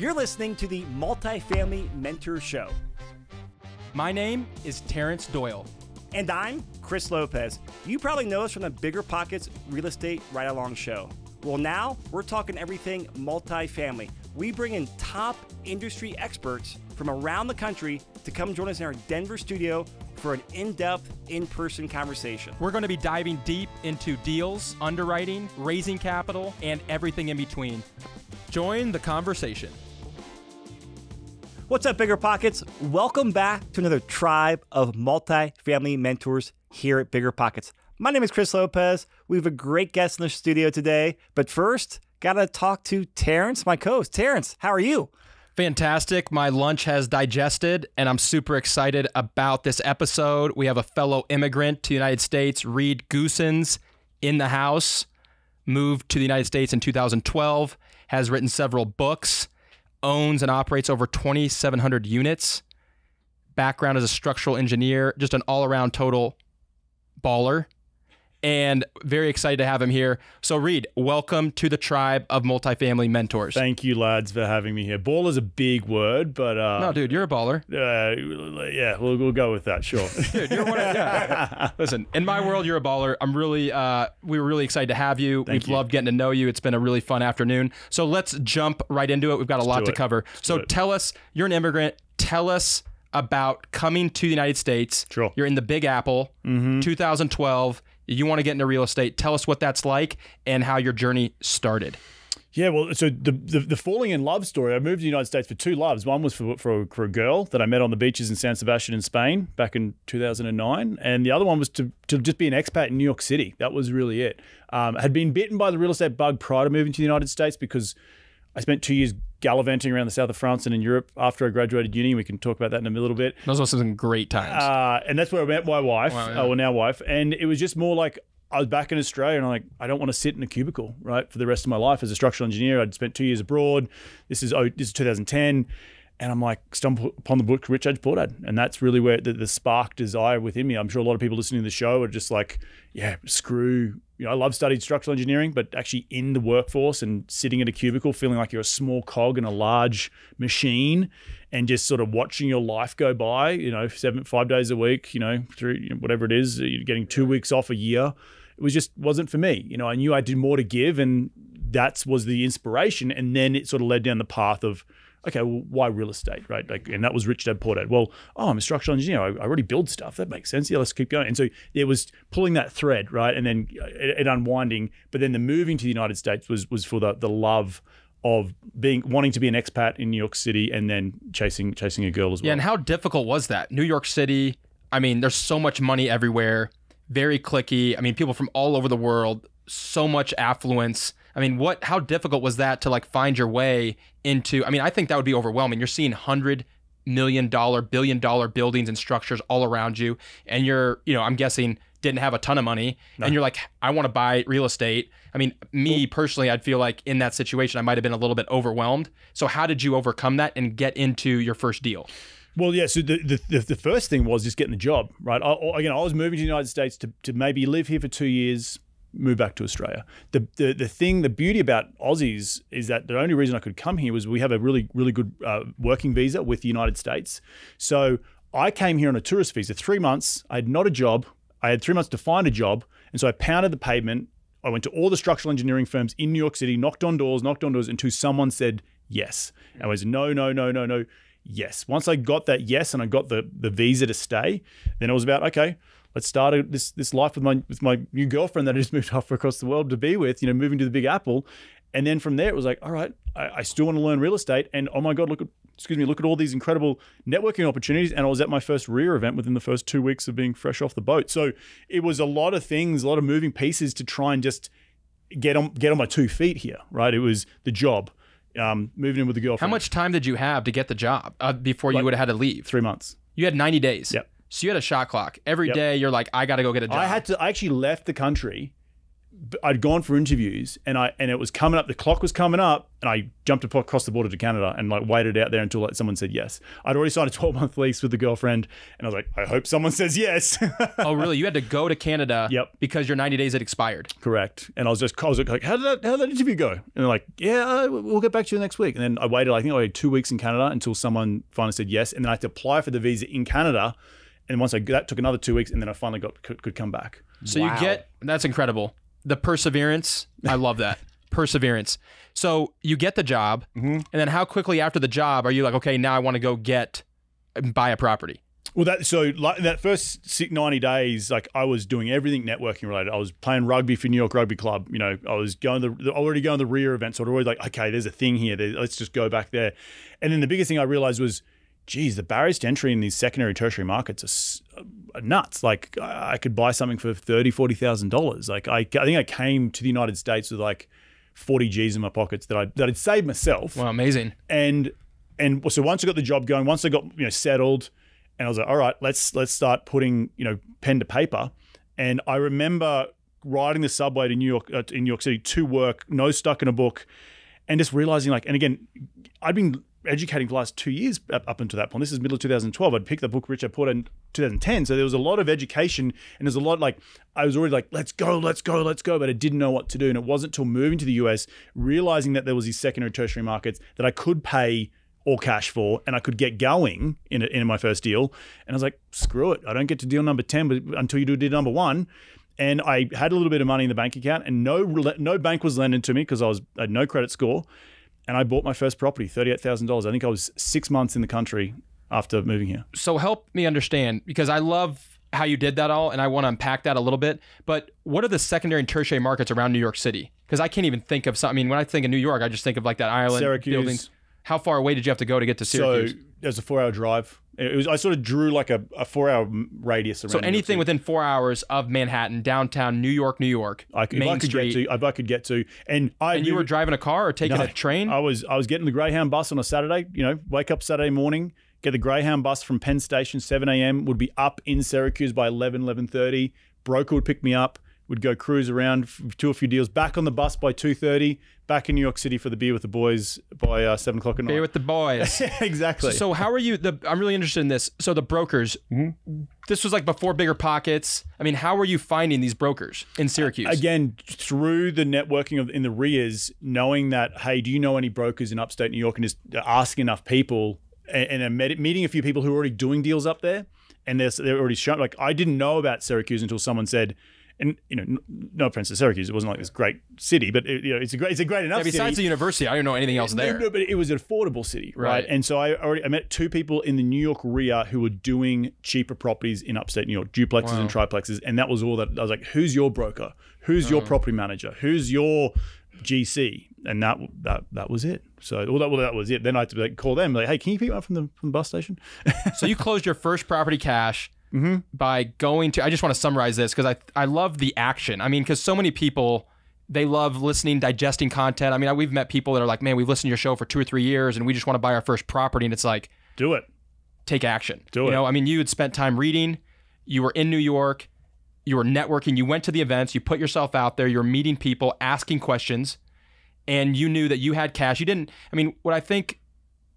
You're listening to the Multifamily Mentor Show. My name is Terrence Doyle. And I'm Chris Lopez. You probably know us from the Bigger Pockets Real Estate Ride Along Show. Well, now we're talking everything multifamily. We bring in top industry experts from around the country to come join us in our Denver studio for an in-depth, in-person conversation. We're going to be diving deep into deals, underwriting, raising capital, and everything in between. Join the conversation. What's up, Bigger Pockets? Welcome back to another tribe of multifamily mentors here at Bigger Pockets. My name is Chris Lopez. We have a great guest in the studio today, but first, gotta talk to Terrence, my co-host. Terrence, how are you? Fantastic. My lunch has digested, and I'm super excited about this episode. We have a fellow immigrant to the United States, Reed Goossens, in the house, moved to the United States in 2012, has written several books, owns and operates over 2,700 units. Background as a structural engineer, just an all-around total baller, and very excited to have him here. So Reed, welcome to the tribe of multifamily mentors. Thank you, lads, for having me here. Baller's a big word, but... no, dude, you're a baller. Yeah, we'll go with that, sure. Dude, you're one of, yeah. Listen, in my world, you're a baller. I'm really, we were really excited to have you. We've loved getting to know you. It's been a really fun afternoon. So let's jump right into it. We've got a lot to cover. So tell us, you're an immigrant. Tell us about coming to the United States. Sure. You're in the Big Apple, 2012. You want to get into real estate. Tell us what that's like and how your journey started. Yeah, well, so the falling in love story, I moved to the United States for two loves. One was for a girl that I met on the beaches in San Sebastian in Spain back in 2009. And the other one was to just be an expat in New York City. That was really it. I had been bitten by the real estate bug prior to moving to the United States because I spent 2 years gallivanting around the south of France and in Europe after I graduated uni. We can talk about that in a little bit. Those were some great times. And that's where I met my wife, now wife. And it was just more like I was back in Australia and I'm like, I don't want to sit in a cubicle, right, for the rest of my life. As a structural engineer, I'd spent 2 years abroad. This is 2010. And I'm like, stumble upon the book, Rich Dad Poor Dad. And that's really where the spark desire within me. I'm sure a lot of people listening to the show are just like, yeah, screw. You know, I love studied structural engineering, but actually in the workforce and sitting at a cubicle, feeling like you're a small cog in a large machine and just sort of watching your life go by, you know, 5 days a week, you know, whatever it is, you're getting 2 weeks off a year. It was just wasn't for me. You know, I knew I did more to give, and that was the inspiration. And then it sort of led down the path of, okay, well, why real estate, right? Like, and that was Rich Dad Poor Dad. Well, oh, I'm a structural engineer. I already build stuff. That makes sense. Yeah, let's keep going. And so it was pulling that thread, right? And then it unwinding. But then the moving to the United States was for the love of wanting to be an expat in New York City and then chasing a girl as well. Yeah, and how difficult was that? New York City, I mean, there's so much money everywhere. Very cliquey. I mean, people from all over the world, so much affluence. I mean, how difficult was that to like find your way into? I mean, I think that would be overwhelming. You're seeing $100 million, billion-dollar buildings and structures all around you, and you're, you know, I'm guessing didn't have a ton of money, and you're like, I want to buy real estate. I mean, me personally, I'd feel like in that situation, I might have been a little bit overwhelmed. So how did you overcome that and get into your first deal? Well, yeah, so the first thing was just getting a job, right? I was moving to the United States to maybe live here for 2 years, move back to Australia. The beauty about Aussies is that the only reason I could come here was we have a really, really good working visa with the United States. So I came here on a tourist visa, 3 months. I had not a job. I had 3 months to find a job. And so I pounded the pavement. I went to all the structural engineering firms in New York City, knocked on doors until someone said yes. And I was no. Yes. Once I got that yes and I got the visa to stay, then it was about, okay, let's start this life with my new girlfriend that I just moved halfway across the world to be with, you know, moving to the Big Apple. And then from there, it was like, all right, I still want to learn real estate. And oh my God, look at all these incredible networking opportunities. And I was at my first REA event within the first 2 weeks of being fresh off the boat. So it was a lot of things, a lot of moving pieces to try and just get on my 2 feet here, right? It was the job. Moving in with the girlfriend. How much time did you have to get the job before you would have had to leave? 3 months. You had 90 days. Yep. So you had a shot clock. Every day you're like, I got to go get a job. I actually left the country I'd gone for interviews, and it was coming up. The clock was coming up, and I jumped across the border to Canada and like waited out there until like someone said yes. I'd already signed a 12-month lease with the girlfriend, and I was like, I hope someone says yes. Oh, really? You had to go to Canada? Yep. Because your 90 days had expired. Correct. And I was like, how did that interview go? And they're like, yeah, we'll get back to you next week. And then I waited. I think I had 2 weeks in Canada until someone finally said yes, and then I had to apply for the visa in Canada. And once that took another 2 weeks, and then I finally could come back. So wow. You get, that's incredible. The perseverance, I love that. Perseverance. So you get the job, and then how quickly after the job are you like, okay, now I want to go get and buy a property? Well, like that first 90 days, like I was doing everything networking related. I was playing rugby for New York Rugby club. You know, I was going to the REA events. So I'd always like, okay, there's a thing here. Let's just go back there. And then the biggest thing I realized was, geez, the barriers to entry in these secondary, tertiary markets are nuts. Like I could buy something for $30,000, $40,000. Like I think I came to the United States with like 40 G's in my pockets that I'd saved myself. Wow, amazing. And so once I got the job going, once I got settled, and I was like, all right, let's start putting pen to paper. And I remember riding the subway to New York City to work, nose stuck in a book, and just realizing like, and again, I'd been educating for the last 2 years up until that point. This is middle of 2012. I'd picked the book Rich Dad Poor Dad in 2010. So there was a lot of education, and there's a lot like, I was already like, let's go. But I didn't know what to do. And it wasn't till moving to the US, realizing that there was these secondary, tertiary markets that I could pay all cash for, and I could get going in my first deal. And I was like, screw it. I don't get to deal number 10 but until you do deal number 1. And I had a little bit of money in the bank account, and no bank was lending to me because I had no credit score. And I bought my first property, $38,000. I think I was 6 months in the country after moving here. So help me understand, because I love how you did that all, and I want to unpack that a little bit. But what are the secondary and tertiary markets around New York City? Because I can't even think of something. I mean, when I think of New York, I just think of like that island, Syracuse. Buildings. How far away did you have to go to get to Syracuse? So it was a 4-hour drive. It was, I sort of drew like a 4-hour radius around. So anything within 4 hours of Manhattan, downtown New York, Main Street, if I could get to. And you were driving a car or taking a train? I was getting the Greyhound bus on a Saturday. You know, wake up Saturday morning, get the Greyhound bus from Penn Station, 7 a.m. Would be up in Syracuse by 11, 11:30. Broker would pick me up. Would go cruise around, do a few deals, back on the bus by 2:30, back in New York City for the beer with the boys by 7 o'clock at night. Beer with the boys. Exactly. So how are you, I'm really interested in this. So the brokers, this was like before Bigger Pockets. I mean, how were you finding these brokers in Syracuse? Again, through the networking in the REAs, knowing that, hey, do you know any brokers in upstate New York? And just asking enough people and meeting a few people who are already doing deals up there. And they're already showing, like I didn't know about Syracuse until someone said, and no offense to Syracuse, it wasn't like this great city, but it's a great enough city. Besides the university, I don't know anything else there. No, but it was an affordable city, right? And so I met two people in the New York REA who were doing cheaper properties in upstate New York, duplexes and triplexes, and that was all that I was like, who's your broker? Who's your property manager? Who's your GC? And that was it. So all that was it. Then I had to like, call them, like, hey, can you pick me up from the bus station? So you closed your first property cash. By going to, I just want to summarize this because I love the action. I mean, because so many people, they love listening, digesting content. I mean, we've met people that are like, man, we've listened to your show for 2 or 3 years and we just want to buy our first property. And it's like, do it. Take action. Do it. You know, I mean, you had spent time reading, you were in New York, you were networking, you went to the events, you put yourself out there, you're meeting people, asking questions, and you knew that you had cash. You didn't, I mean, what I think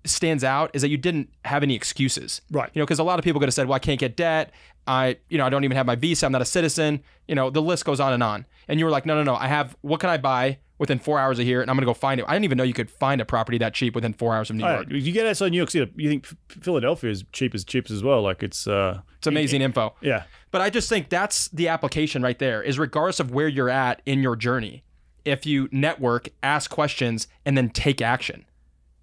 stands out is that you didn't have any excuses, right? You know, because a lot of people could have said, well, I can't get debt. I don't even have my visa. I'm not a citizen. You know, the list goes on. And you were like, no. I have, what can I buy within 4 hours of here? And I'm going to go find it. I didn't even know you could find a property that cheap within 4 hours of New York. You get outside New York City, you think Philadelphia is cheap as well. Like it's amazing info. Yeah. But I just think that's the application right there is regardless of where you're at in your journey. If you network, ask questions, and then take action.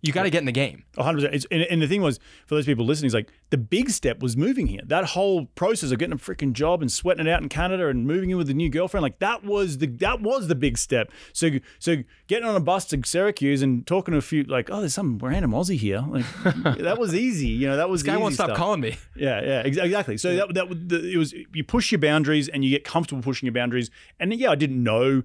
You got to get in the game. 100%. And the thing was, for those people listening, is like the big step was moving here. That whole process of getting a freaking job and sweating it out in Canada and moving in with a new girlfriend, like that was the big step. So getting on a bus to Syracuse and talking to a few, like, oh, there's some random Aussie here. Like that was easy. You know, that was the easy stuff. This guy won't stop calling me. Yeah, exactly. So it was, you push your boundaries and you get comfortable pushing your boundaries. And yeah, I didn't know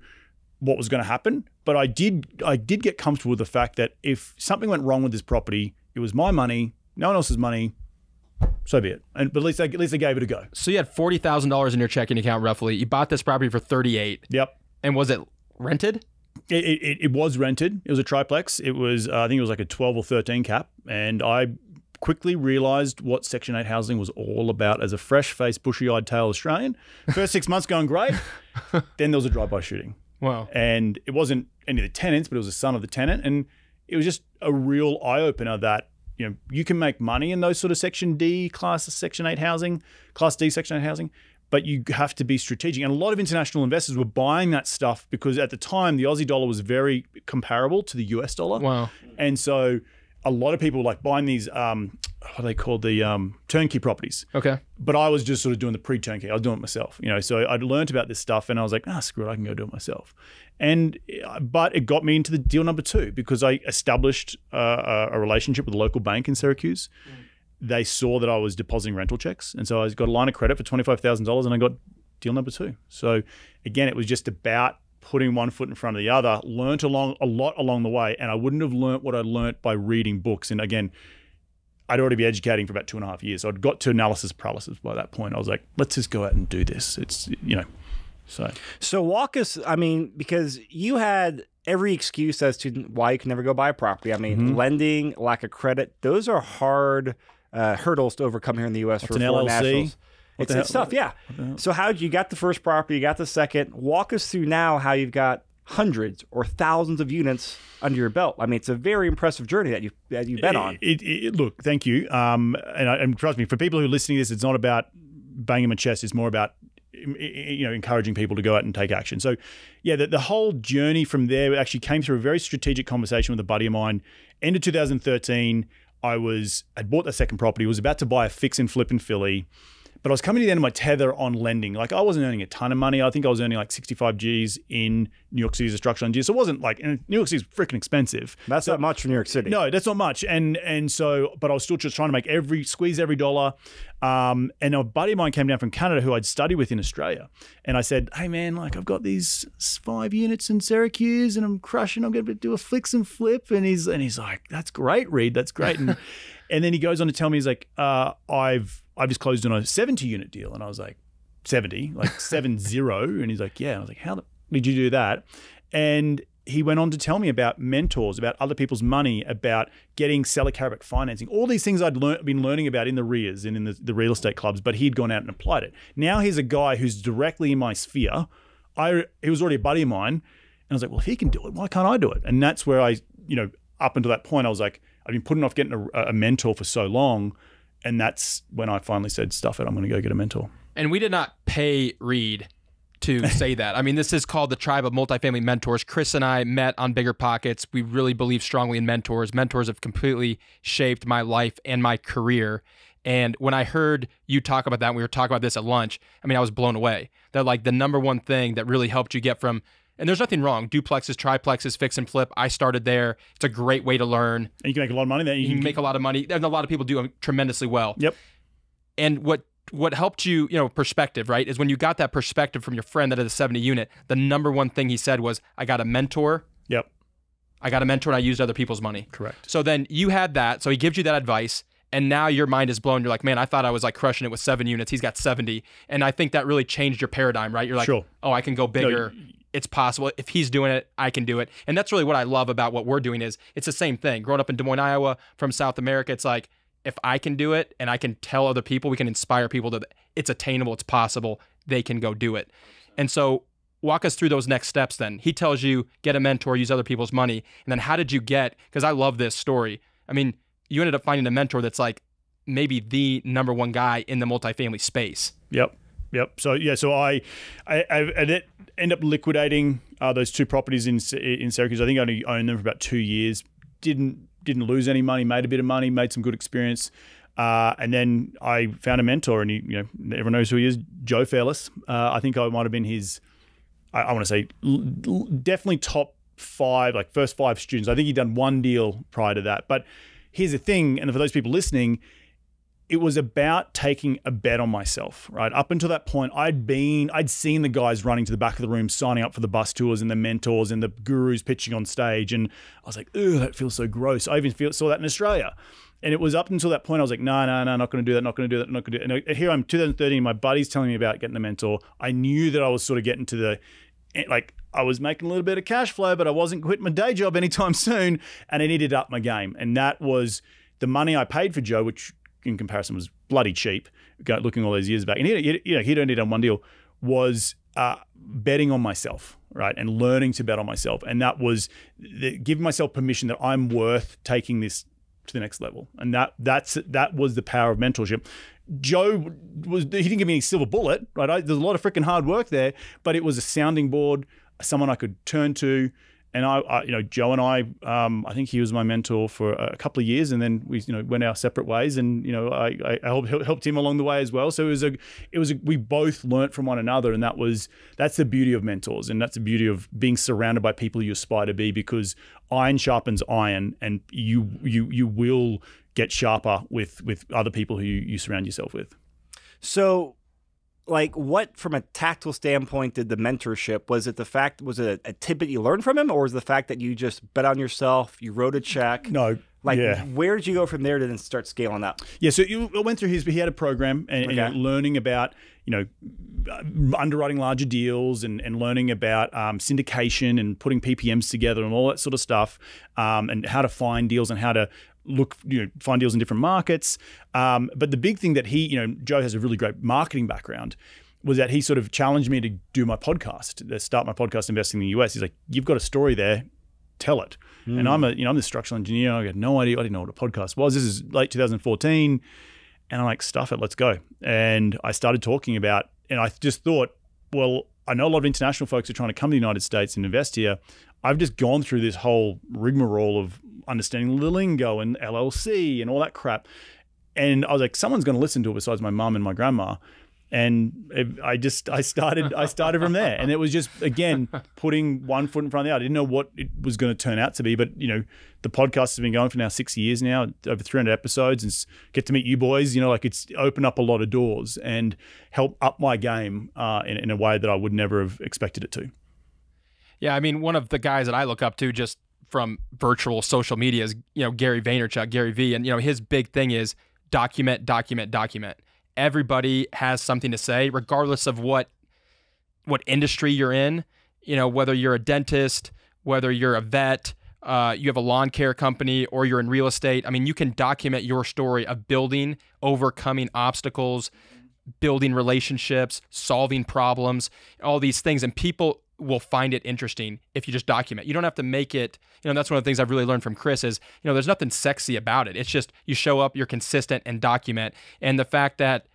what was going to happen, but I did get comfortable with the fact that if something went wrong with this property, it was my money, no one else's money, so be it. And but at least I gave it a go. So you had $40,000 in your checking account roughly. You bought this property for $38,000. Yep. And was it rented? It was rented. It was a triplex. It was, I think it was like a 12 or 13 cap. And I quickly realized what Section 8 housing was all about as a fresh-faced, bushy-eyed tail Australian. First 6 months going great. Then there was a drive-by shooting. Wow. And it wasn't any of the tenants, but it was the son of the tenant. And it was just a real eye-opener that, you know, you can make money in those sort of Section D, class Section 8 housing, class D, Section 8 housing, but you have to be strategic. And a lot of international investors were buying that stuff because at the time, the Aussie dollar was very comparable to the US dollar. Wow. And so a lot of people like buying these, what are they called? The turnkey properties. Okay. But I was just sort of doing the pre-turnkey. I was doing it myself, you know, so I'd learned about this stuff and I was like, ah, screw it, I can go do it myself. And, but it got me into the deal number two because I established a relationship with a local bank in Syracuse. Mm. They saw that I was depositing rental checks. And so I got a line of credit for $25,000 and I got deal number two. So again, it was just about putting one foot in front of the other, learned a lot along the way. And I wouldn't have learned what I learned by reading books. And again, I'd already be educating for about 2.5 years. So I'd got to analysis paralysis by that point. I was like, let's just go out and do this. It's, you know, so walk us, I mean, because you had every excuse as to why you can never go buy a property. I mean, lending, lack of credit, those are hard hurdles to overcome here in the U.S. for foreign nationals. It's tough, yeah. So how you got the first property, you got the second. Walk us through now how you've got hundreds or thousands of units under your belt. I mean, it's a very impressive journey that you've been on. Look, thank you. And trust me, for people who are listening to this, it's not about banging my chest. It's more about, you know, encouraging people to go out and take action. So yeah, the whole journey from there actually came through a very strategic conversation with a buddy of mine. End of 2013, I'd bought that second property, was about to buy a fix and flip in Philly. But I was coming to the end of my tether on lending. Like I wasn't earning a ton of money. I think I was earning like 65 G's in New York City as a structural engineer. So it wasn't like, and New York City's freaking expensive. That's not much for New York City. No, that's not much. And so, but I was still just trying to make squeeze every dollar. And a buddy of mine came down from Canada who I'd studied with in Australia. And I said, hey man, like I've got these 5 units in Syracuse and I'm crushing, I'm going to do a fix and flip. And he's like, that's great, Reed, that's great. And, and then he goes on to tell me, he's like, I've just closed on a 70-unit deal. And I was like, 70, like 70. And he's like, yeah. And I was like, how did you do that? And he went on to tell me about mentors, about other people's money, about getting seller carrot financing, all these things I'd been learning about in the REAs and in the real estate clubs, but he'd gone out and applied it. Now here's a guy who's directly in my sphere. He was already a buddy of mine. And I was like, well, if he can do it, why can't I do it? And that's where I, you know, up until that point, I was like, I've been putting off getting a mentor for so long. And that's when I finally said, stuff it, I'm going to go get a mentor. And we did not pay Reed to say that. I mean, this is called the Tribe of Multifamily Mentors. Chris and I met on Bigger Pockets. We really believe strongly in mentors. Mentors have completely shaped my life and my career. And when I heard you talk about that, and we were talking about this at lunch, I mean, I was blown away. That like the #1 thing that really helped you get from, and there's nothing wrong, duplexes, triplexes, fix and flip. I started there. It's a great way to learn. And you can make a lot of money. Then you can make a lot of money. And a lot of people do tremendously well. Yep. And what helped you, you know, perspective, right, is when you got that perspective from your friend that had a 70 unit, the #1 thing he said was, I got a mentor. Yep. I got a mentor and I used other people's money. Correct. So then you had that. So he gives you that advice. And now your mind is blown. You're like, man, I thought I was like crushing it with 7 units. He's got 70. And I think that really changed your paradigm, right? You're like, sure. Oh, I can go bigger. No, it's possible. If he's doing it, I can do it. And that's really what I love about what we're doing is it's the same thing. Growing up in Des Moines, Iowa, from South America, it's like, if I can do it and I can tell other people, we can inspire people to, it's attainable, it's possible, they can go do it. And so walk us through those next steps then. He tells you, get a mentor, use other people's money. And then how did you get, because I love this story. I mean, you ended up finding a mentor that's like maybe the #1 guy in the multifamily space. Yep. Yep. So yeah, so I end up liquidating those 2 properties in Syracuse. I think I only owned them for about 2 years. Didn't lose any money. Made a bit of money. Made some good experience. And then I found a mentor, and he, you know, everyone knows who he is, Joe Fairless. I think I might have been his, I want to say, definitely top 5, like first 5 students. I think he'd done 1 deal prior to that. But here's the thing, and for those people listening, it was about taking a bet on myself, right? Up until that point, I'd seen the guys running to the back of the room, signing up for the bus tours and the mentors and the gurus pitching on stage. And I was like, ugh, that feels so gross. I even saw that in Australia. And it was up until that point, I was like, no, no, no, not going to do that, not going to do that, not going to do it. And here I'm 2013, my buddy's telling me about getting a mentor. I knew that I was sort of getting to the like I was making a little bit of cash flow, but I wasn't quitting my day job anytime soon, and I needed to up my game. And that was the money I paid for Joe, which in comparison was bloody cheap, looking all those years back. And he'd only done one deal, was betting on myself, right? And learning to bet on myself. And that was giving myself permission that I'm worth taking this to the next level. And that was the power of mentorship. Joe, he didn't give me any silver bullet, right? There's a lot of freaking hard work there, but it was a sounding board, someone I could turn to. And Joe and I think he was my mentor for a couple of years, and then we, went our separate ways. And I helped him along the way as well. So we both learnt from one another, and that's the beauty of mentors, and that's the beauty of being surrounded by people you aspire to be, because iron sharpens iron, and you will get sharper with other people who you surround yourself with. So, like, what, from a tactical standpoint, did the mentorship, was it a tip that you learned from him, or was it the fact that you just bet on yourself, you wrote a check? No. Like, yeah. Where did you go from there to then start scaling up? Yeah, so it went through he had a program, and, okay, and learning about, underwriting larger deals, and learning about syndication and putting PPMs together and all that sort of stuff, and how to find deals and how to find deals in different markets. But the big thing that Joe has a really great marketing background, was that he sort of challenged me to do my podcast, to start my podcast, Investing in the US. He's like, you've got a story there, tell it. Mm. And I'm the structural engineer. I had no idea. I didn't know what a podcast was. This is late 2014. And I'm like, stuff it, let's go. And I started talking about, and I just thought, well, I know a lot of international folks are trying to come to the United States and invest here. I've just gone through this whole rigmarole of understanding the lingo and LLC and all that crap. And I was like, someone's going to listen to it besides my mom and my grandma. And I started from there. And it was just, again, putting one foot in front of the other. I didn't know what it was going to turn out to be, but the podcast has been going for now 6 years now, over 300 episodes, and get to meet you boys, like, it's opened up a lot of doors and helped up my game in a way that I would never have expected it to. Yeah. I mean, one of the guys that I look up to just from virtual social media is, Gary Vaynerchuk, Gary V. And, his big thing is document, document, document. Everybody has something to say, regardless of what industry you're in, whether you're a dentist, whether you're a vet, you have a lawn care company, or you're in real estate. I mean, you can document your story of building, overcoming obstacles, building relationships, solving problems, all these things. And people will find it interesting if you just document. You don't have to make it, that's one of the things I've really learned from Chris is, there's nothing sexy about it. It's just, you show up, you're consistent, and document. And the fact that,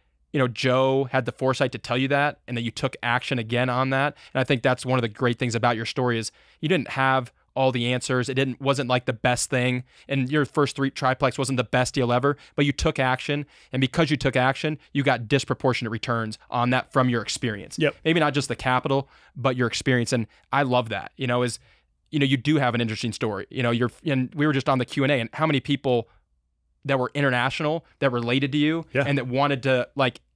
Joe had the foresight to tell you that, and that you took action again on that. And I think that's one of the great things about your story is you didn't have all the answers. It wasn't like the best thing. And your first triplex wasn't the best deal ever, but you took action. And because you took action, you got disproportionate returns on that from your experience. Yep. Maybe not just the capital, but your experience. And I love that, you do have an interesting story. And we were just on the Q&A, and how many people that were international that related to you, yeah, and that wanted to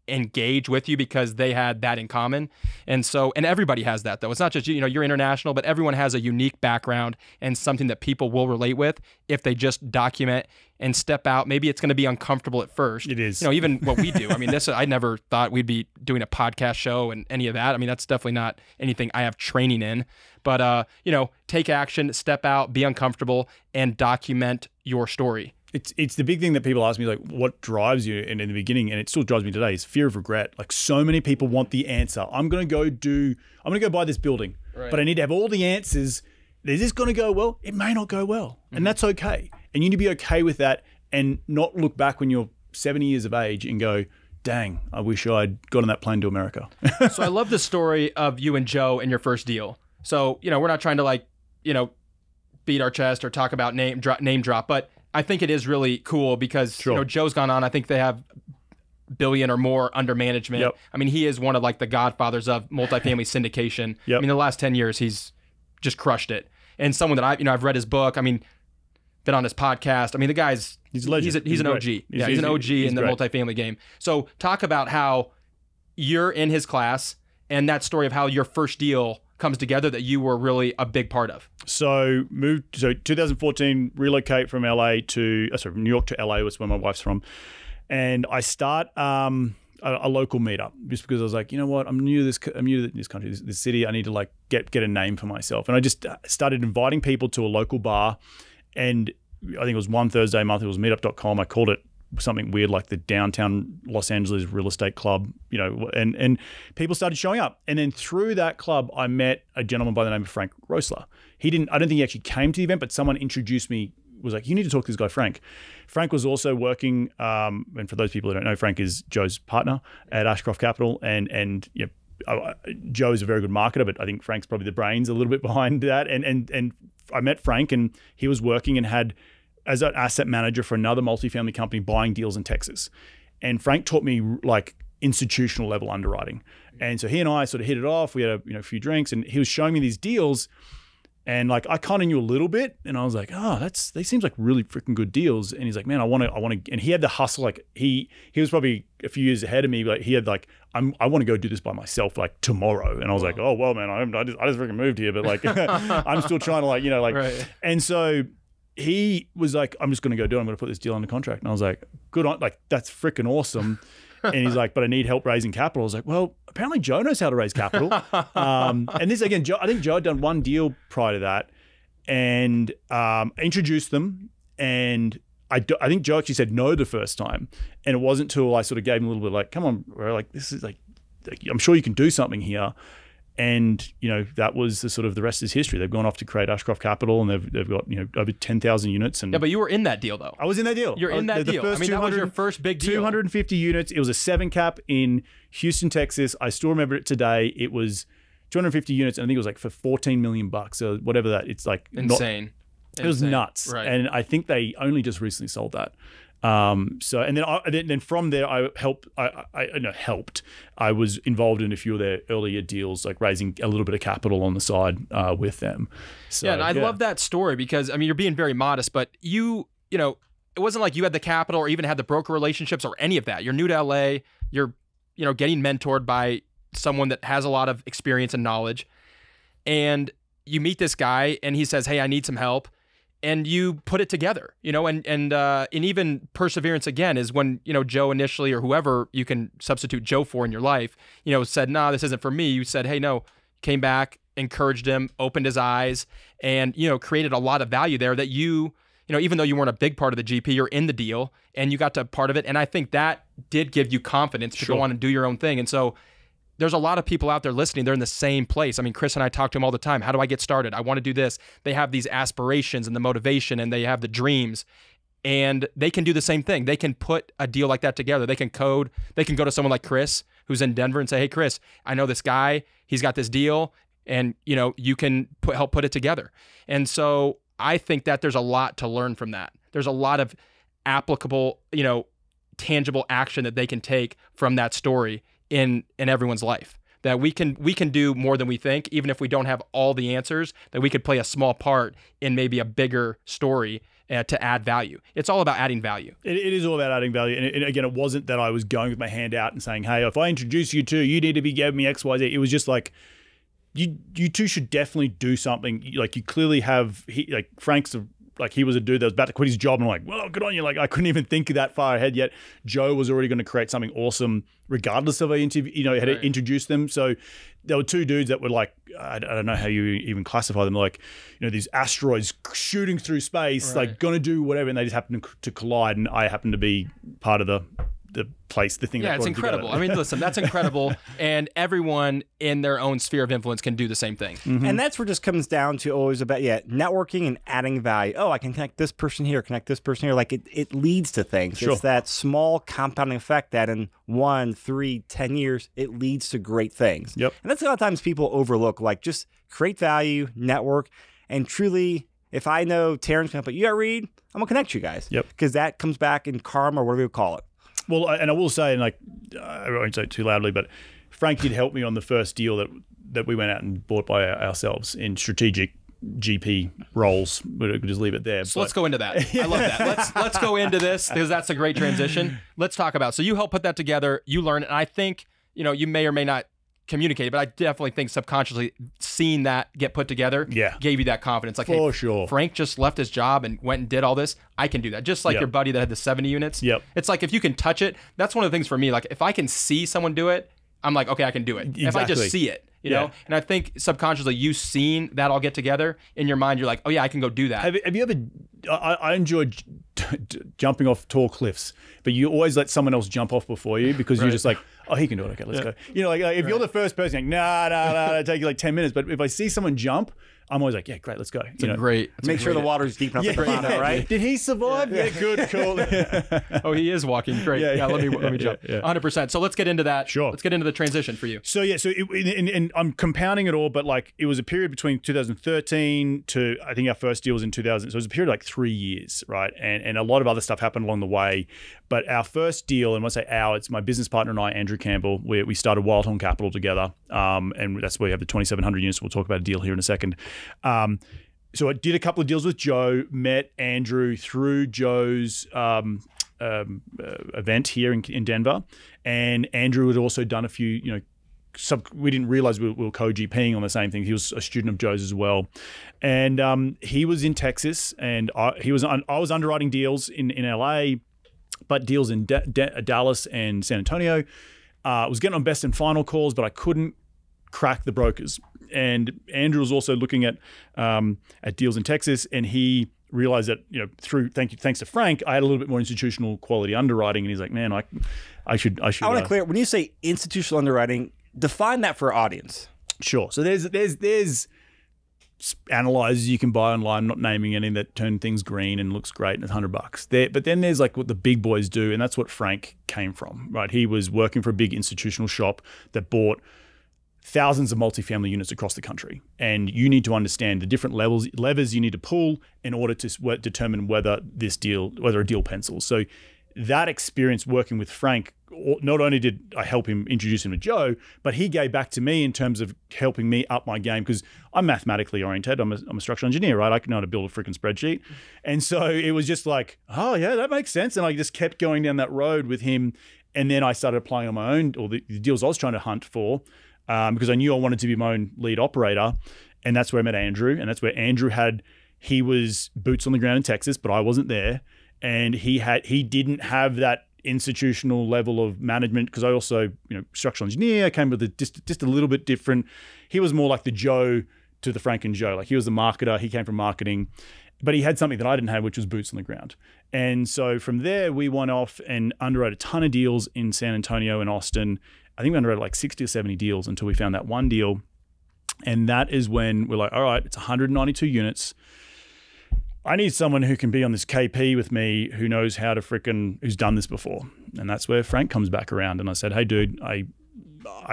engage with you because they had that in common. And so, and everybody has that, though. It's not just, you're international, but everyone has a unique background and something that people will relate with if they just document and step out. Maybe it's going to be uncomfortable at first. It is. Even what we do. I mean, this, I never thought we'd be doing a podcast show and any of that. I mean, that's definitely not anything I have training in, but, take action, step out, be uncomfortable, and document your story. It's the big thing that people ask me, like, what drives you? And in the beginning, and it still drives me today, is fear of regret. Like, so many people want the answer. I'm going to go buy this building, right, but I need to have all the answers. Is this going to go well? It may not go well. Mm-hmm. And that's okay. And you need to be okay with that and not look back when you're 70 years of age and go, dang, I wish I'd got on that plane to America. So I love the story of you and Joe and your first deal. So, we're not trying to beat our chest or talk about name drop, but I think it is really cool because, sure, Joe's gone on. I think they have $1 billion or more under management. Yep. I mean, he is one of the godfathers of multifamily syndication. Yep. I mean, the last 10 years, he's just crushed it. And someone that I've read his book. I mean, been on his podcast. I mean, the guy's, he's an OG. He's an OG in the multifamily game. So talk about how you're in his class and that story of how your first deal comes together that you were really a big part of. So 2014, relocate from LA to New York to LA was where my wife's from, and I start a local meetup, just because I was like, you know what, I'm new to this country, this city. I need to like get a name for myself. And I just started inviting people to a local bar, and I think it was one Thursday a month. It was meetup.com. I called it something weird like the Downtown Los Angeles Real Estate Club, you know, and people started showing up. And then through that club, I met a gentleman by the name of Frank Rosler. I don't think he actually came to the event, but someone introduced me, was like, you need to talk to this guy, Frank. Frank was also working, and for those people who don't know, Frank is Joe's partner at Ashcroft Capital. And you know, Joe is a very good marketer, but I think Frank's probably the brains a little bit behind that. And I met Frank, and he was working and had as an asset manager for another multifamily company buying deals in Texas. And Frank taught me like institutional level underwriting. And so he and I sort of hit it off. We had a few drinks, and he was showing me these deals, and like I kind of knew a little bit, and I was like, oh, they seems like really freaking good deals. And he's like, man, I want to, and he had the hustle. Like he was probably a few years ahead of me, but he had like, I want to go do this by myself like tomorrow. And I was like, oh well, man, I just freaking moved here, but like I'm still trying to like, you know, like, right. And so he was like, I'm just going to go do it. I'm going to put this deal under contract. And I was like, good on, like, that's freaking awesome. And he's like, but I need help raising capital. I was like, well, apparently Joe knows how to raise capital. And this, again, Joe, I think Joe had done one deal prior to that, and introduced them. And I think Joe actually said no the first time. And it wasn't until I sort of gave him a little bit like, come on, bro, like, this is like, I'm sure you can do something here. And, you know, that was the sort of, the rest is history. They've gone off to create Ashcroft Capital, and they've got, you know, over 10,000 units. And yeah, but you were in that deal though. I was in that deal. You're in that deal. I mean, that was your first big deal. 250 units. It was a 7 cap in Houston, Texas. I still remember it today. It was 250 units, and I think it was like for $14 million bucks. So whatever that, it's like insane. It was nuts. Right. And I think they only just recently sold that. So, and then from there, I was involved in a few of their earlier deals, like raising a little bit of capital on the side, with them. So, yeah. And I love that story, because I mean, you're being very modest, but you know, it wasn't like you had the capital or even had the broker relationships or any of that. You're new to LA, you're, you know, getting mentored by someone that has a lot of experience and knowledge, and you meet this guy and he says, hey, I need some help. And you put it together, you know, and even perseverance again is when, you know, Joe initially, or whoever you can substitute Joe for in your life, you know, said, nah, this isn't for me. You said, hey, no, came back, encouraged him, opened his eyes, and, you know, created a lot of value there that you know, even though you weren't a big part of the GP, you're in the deal and you got to part of it. And I think that did give you confidence to go on and do your own thing. And so there's a lot of people out there listening. They're in the same place. I mean, Chris and I talk to them all the time. How do I get started? I want to do this. They have these aspirations and the motivation, and they have the dreams, and they can do the same thing. They can put a deal like that together. They can code. They can go to someone like Chris, who's in Denver, and say, hey, Chris, I know this guy. He's got this deal, and you know, you can help put it together. And so I think that there's a lot to learn from that. There's a lot of applicable, you know, tangible action that they can take from that story in everyone's life, that we can do more than we think, even if we don't have all the answers, that we could play a small part in maybe a bigger story to add value. It's all about adding value. It is all about adding value. And again, it wasn't that I was going with my hand out and saying, hey, if I introduce you to, you need to be giving me X, Y, Z. It was just like, you two should definitely do something. Like you clearly have, like Frank's a, like he was a dude that was about to quit his job, and I'm like, well, good on you. Like I couldn't even think that far ahead yet. Joe was already going to create something awesome, regardless of introduced them. So there were two dudes that were like, I don't know how you even classify them. Like, you know, these asteroids shooting through space, right, like going to do whatever, and they just happened to collide, and I happened to be part of the place, the thing. Yeah, it's incredible. I mean, listen, that's incredible. And everyone in their own sphere of influence can do the same thing. Mm-hmm. And that's where it just comes down to always about, yeah, networking and adding value. Oh, I can connect this person here, connect this person here. Like it leads to things. Sure. It's that small compounding effect that in 1, 3, 10 years, it leads to great things. Yep. And that's a lot of times people overlook, like just create value, network, and truly, if I know Terrence can help you out, Reed, I'm gonna connect you guys. Yep. Because that comes back in karma or whatever you call it. Well, and I will say, and like, I won't say it too loudly, but Frank did help me on the first deal that we went out and bought by ourselves in strategic GP roles. We'll just leave it there. So let's go into that. I love that. Let's go into this, because that's a great transition. Let's talk about, so you helped put that together, you learn, and I think, you know, you may or may not communicated, but I definitely think subconsciously seeing that get put together gave you that confidence. Like, for sure, Frank just left his job and went and did all this. I can do that. Just like your buddy that had the 70 units. It's like, if you can touch it, that's one of the things for me. Like, if I can see someone do it, I'm like, okay, I can do it. Exactly. If I just see it, you know? And I think subconsciously you seeing that all get together in your mind, you're like, oh yeah, I can go do that. Have you ever, I enjoy jumping off tall cliffs, but you always let someone else jump off before you because you're just like, oh, he can do it. Okay, let's go. You know, like if you're the first person, like, nah, it'll take you like 10 minutes. But if I see someone jump, I'm always like, yeah, great, let's go. It's Make sure the water's deep enough to drown out, right? Did he survive? Yeah, good, cool. Oh, he is walking. Great. Yeah, let me jump. 100%. So let's get into that. Sure. Let's get into the transition for you. So yeah, so and I'm compounding it all, but like it was a period between 2013 to, I think our first deal was in 2000. So it was a period of like 3 years, right? And a lot of other stuff happened along the way. But our first deal, and when I say our, it's my business partner and I, Andrew Campbell, we started Wildhorn Capital together. And that's where we have the 2,700 units. We'll talk about a deal here in a second. So I did a couple of deals with Joe, met Andrew through Joe's event here in Denver, and Andrew had also done a few, we didn't realize we were co-GPing on the same thing. He was a student of Joe's as well, and he was in Texas, and I was underwriting deals in LA, but deals in Dallas and San Antonio. I was getting on best and final calls, but I couldn't crack the brokers. And Andrew was also looking at deals in Texas, and he realized that thanks to Frank, I had a little bit more institutional quality underwriting. And he's like, man, I should. I want to clear, when you say institutional underwriting, define that for our audience. Sure. So there's analyzers you can buy online, not naming any, that turn things green and looks great and it's $100. But then there's like what the big boys do, and that's what Frank came from, right? He was working for a big institutional shop that bought thousands of multifamily units across the country, and you need to understand the different levers you need to pull in order to determine whether a deal pencils. So that experience working with Frank, not only did I help him introduce him to Joe, but he gave back to me in terms of helping me up my game, because I'm mathematically oriented. I'm a structural engineer, right? I know how to build a freaking spreadsheet. And so it was just like, oh yeah, that makes sense. And I just kept going down that road with him. And then I started applying on my own, or the deals I was trying to hunt for, because I knew I wanted to be my own lead operator. And that's where I met Andrew. And that's where Andrew he was boots on the ground in Texas, but I wasn't there. And he didn't have that institutional level of management, because I also, structural engineer, I came with just a little bit different. He was more like the Joe to the Frank and Joe. Like, he was the marketer, he came from marketing, but he had something that I didn't have, which was boots on the ground. And so from there, we went off and underwrote a ton of deals in San Antonio and Austin. I think we underwrote like 60 or 70 deals until we found that one deal. And that is when we're like, all right, it's 192 units. I need someone who can be on this KP with me, who knows how to who's done this before. And that's where Frank comes back around. And I said, hey dude, I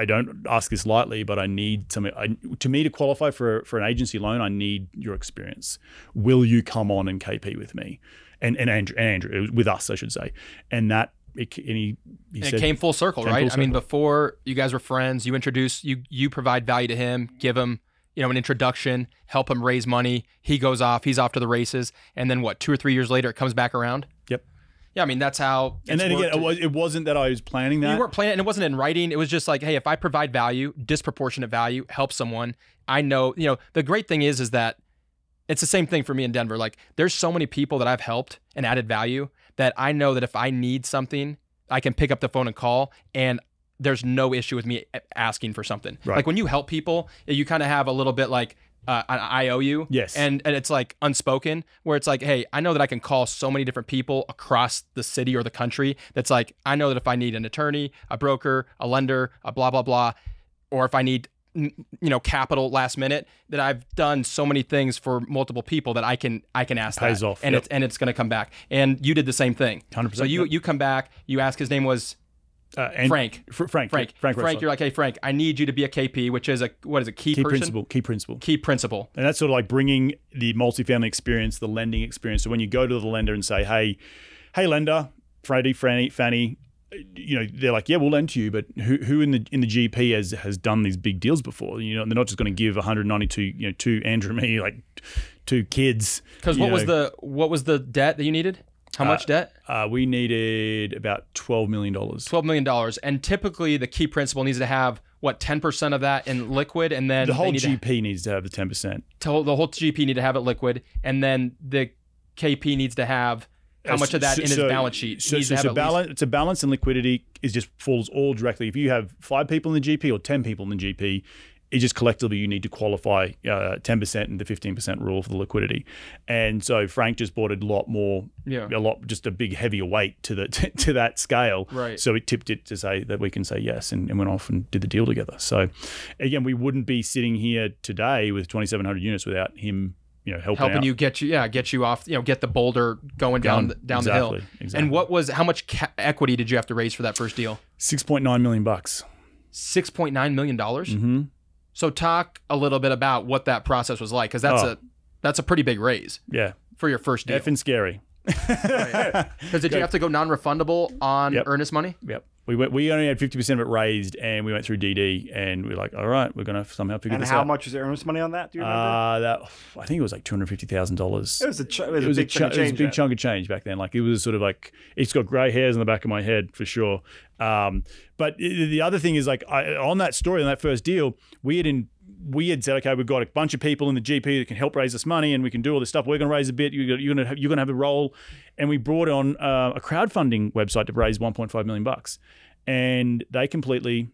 don't ask this lightly, but I need to qualify for an agency loan, I need your experience. Will you come on and KP with me? And Andrew, with us, I should say. And that, he said, it came full circle, right? I mean, before you guys were friends, you provide value to him, give him, an introduction, help him raise money. He goes off, he's off to the races. And then what, 2 or 3 years later, it comes back around? Yep. Yeah, I mean, that's how it's worked. And then again, it wasn't that I was planning that. You weren't planning, and it wasn't in writing. It was just like, hey, if I provide value, disproportionate value, help someone, I know, the great thing is that it's the same thing for me in Denver. Like, there's so many people that I've helped and added value that I know that if I need something, I can pick up the phone and call, and there's no issue with me asking for something. Right. Like, when you help people, you kind of have a little bit like, I owe you. Yes. And it's like unspoken, where it's like, hey, I know that I can call so many different people across the city or the country. That's like, I know that if I need an attorney, a broker, a lender, a blah, blah, blah, or if I need, capital last minute, that I've done so many things for multiple people that I can ask that. Pays off, and yep. It's going to come back. And you did the same thing. 100%. So you come back, you ask, his name was Frank. You're like, hey Frank, I need you to be a KP, which is a key principle. And that's sort of like bringing the multifamily experience, the lending experience. So when you go to the lender and say, hey lender, Freddie, Fanny, they're like, yeah, we'll lend to you, but who in the GP has done these big deals before? They're not just going to give 192, to Andrew and me, like two kids. Because what was the debt that you needed? How much debt? We needed about $12 million. $12 million, and typically the key principal needs to have what, 10% of that in liquid, and then the whole GP needs to have the 10%. The whole GP need to have it liquid, and then the KP needs to have how much of that in his balance sheet. So it's a balance, and liquidity is just falls all directly. If you have 5 people in the GP or 10 people in the GP, it just collectively you need to qualify 10% and the 15% rule for the liquidity. And so Frank just bought a lot more, just a big heavier weight to the to that scale. Right. So it tipped it to say that we can say yes, and went off and did the deal together. So again, we wouldn't be sitting here today with 2,700 units without him, helping out. You get you off, get the boulder going down exactly, the hill. Exactly. And how much equity did you have to raise for that first deal? $6.9 million. $6.9 million. Mm-hmm. So talk a little bit about what that process was like, because that's a pretty big raise. Yeah, for your first deal. Effing scary. Because did you have to go non-refundable on earnest money? Yep. We only had 50% of it raised, and we went through DD, and we're like, all right, we're gonna somehow figure this out. And how much was the earnest money on that? Do you remember? I think it was like $250,000. It was a big chunk of change back then. Like, it was sort of like, it's got gray hairs on the back of my head for sure. But the other thing is, like, on that story, on that first deal, we had said, okay, we've got a bunch of people in the GP that can help raise this money, and we can do all this stuff. We're going to raise a bit. You're going to have a role. And we brought on a crowdfunding website to raise $1.5 million, and they completely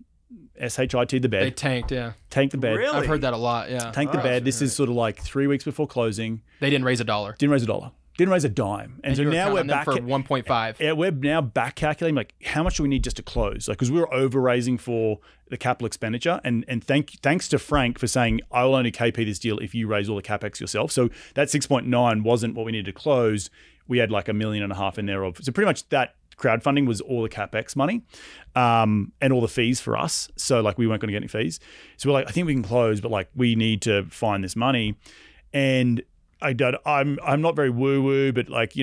shit the bed. They tanked, yeah. Tanked the bed. Really? I've heard that a lot, yeah. Tanked the bed. This is sort of like 3 weeks before closing. They didn't raise a dollar. Didn't raise a dollar. Didn't raise a dime. And so now we're back for 1.5. Yeah, we're now back calculating, like, how much do we need just to close? Like, because we were over raising for the capital expenditure, and thanks to Frank for saying, I'll only KP this deal if you raise all the CapEx yourself. So that 6.9 wasn't what we needed to close. We had like $1.5 million in there of, so pretty much that crowdfunding was all the CapEx money, and all the fees for us. So like, we weren't going to get any fees. So we're like, I think we can close, but like, we need to find this money. And I'm not very woo-woo, but like,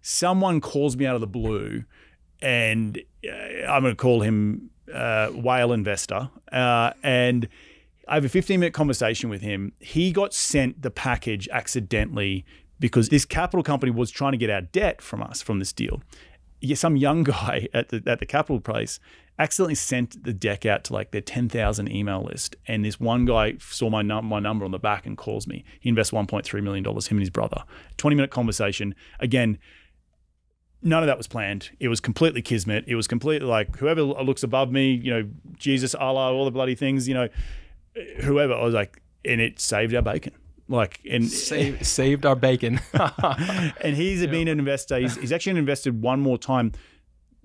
someone calls me out of the blue, and I'm going to call him whale investor. And I have a 15-minute conversation with him. He got sent the package accidentally because this capital company was trying to get our debt from us from this deal. Some young guy at the capital place accidentally sent the deck out to like their 10,000 email list, and this one guy saw my number on the back and calls me. He invests $1.3 million, him and his brother. 20-minute conversation. Again, none of that was planned. It was completely kismet. It was completely like, whoever looks above me, Jesus, Allah, all the bloody things, whoever. I was like, and it saved our bacon. Like, and saved our bacon. And he's been an investor. He's actually invested one more time.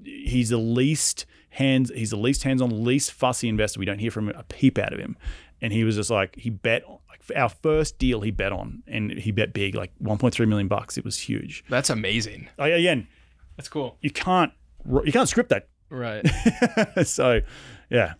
He's the least hands-on, least fussy investor. We don't hear from a peep out of him. And he was just like, he bet on, like, our first deal he bet on, and he bet big, like $1.3 million. It was huge. That's amazing. Oh yeah, again, that's cool. You can't script that. Right. So yeah,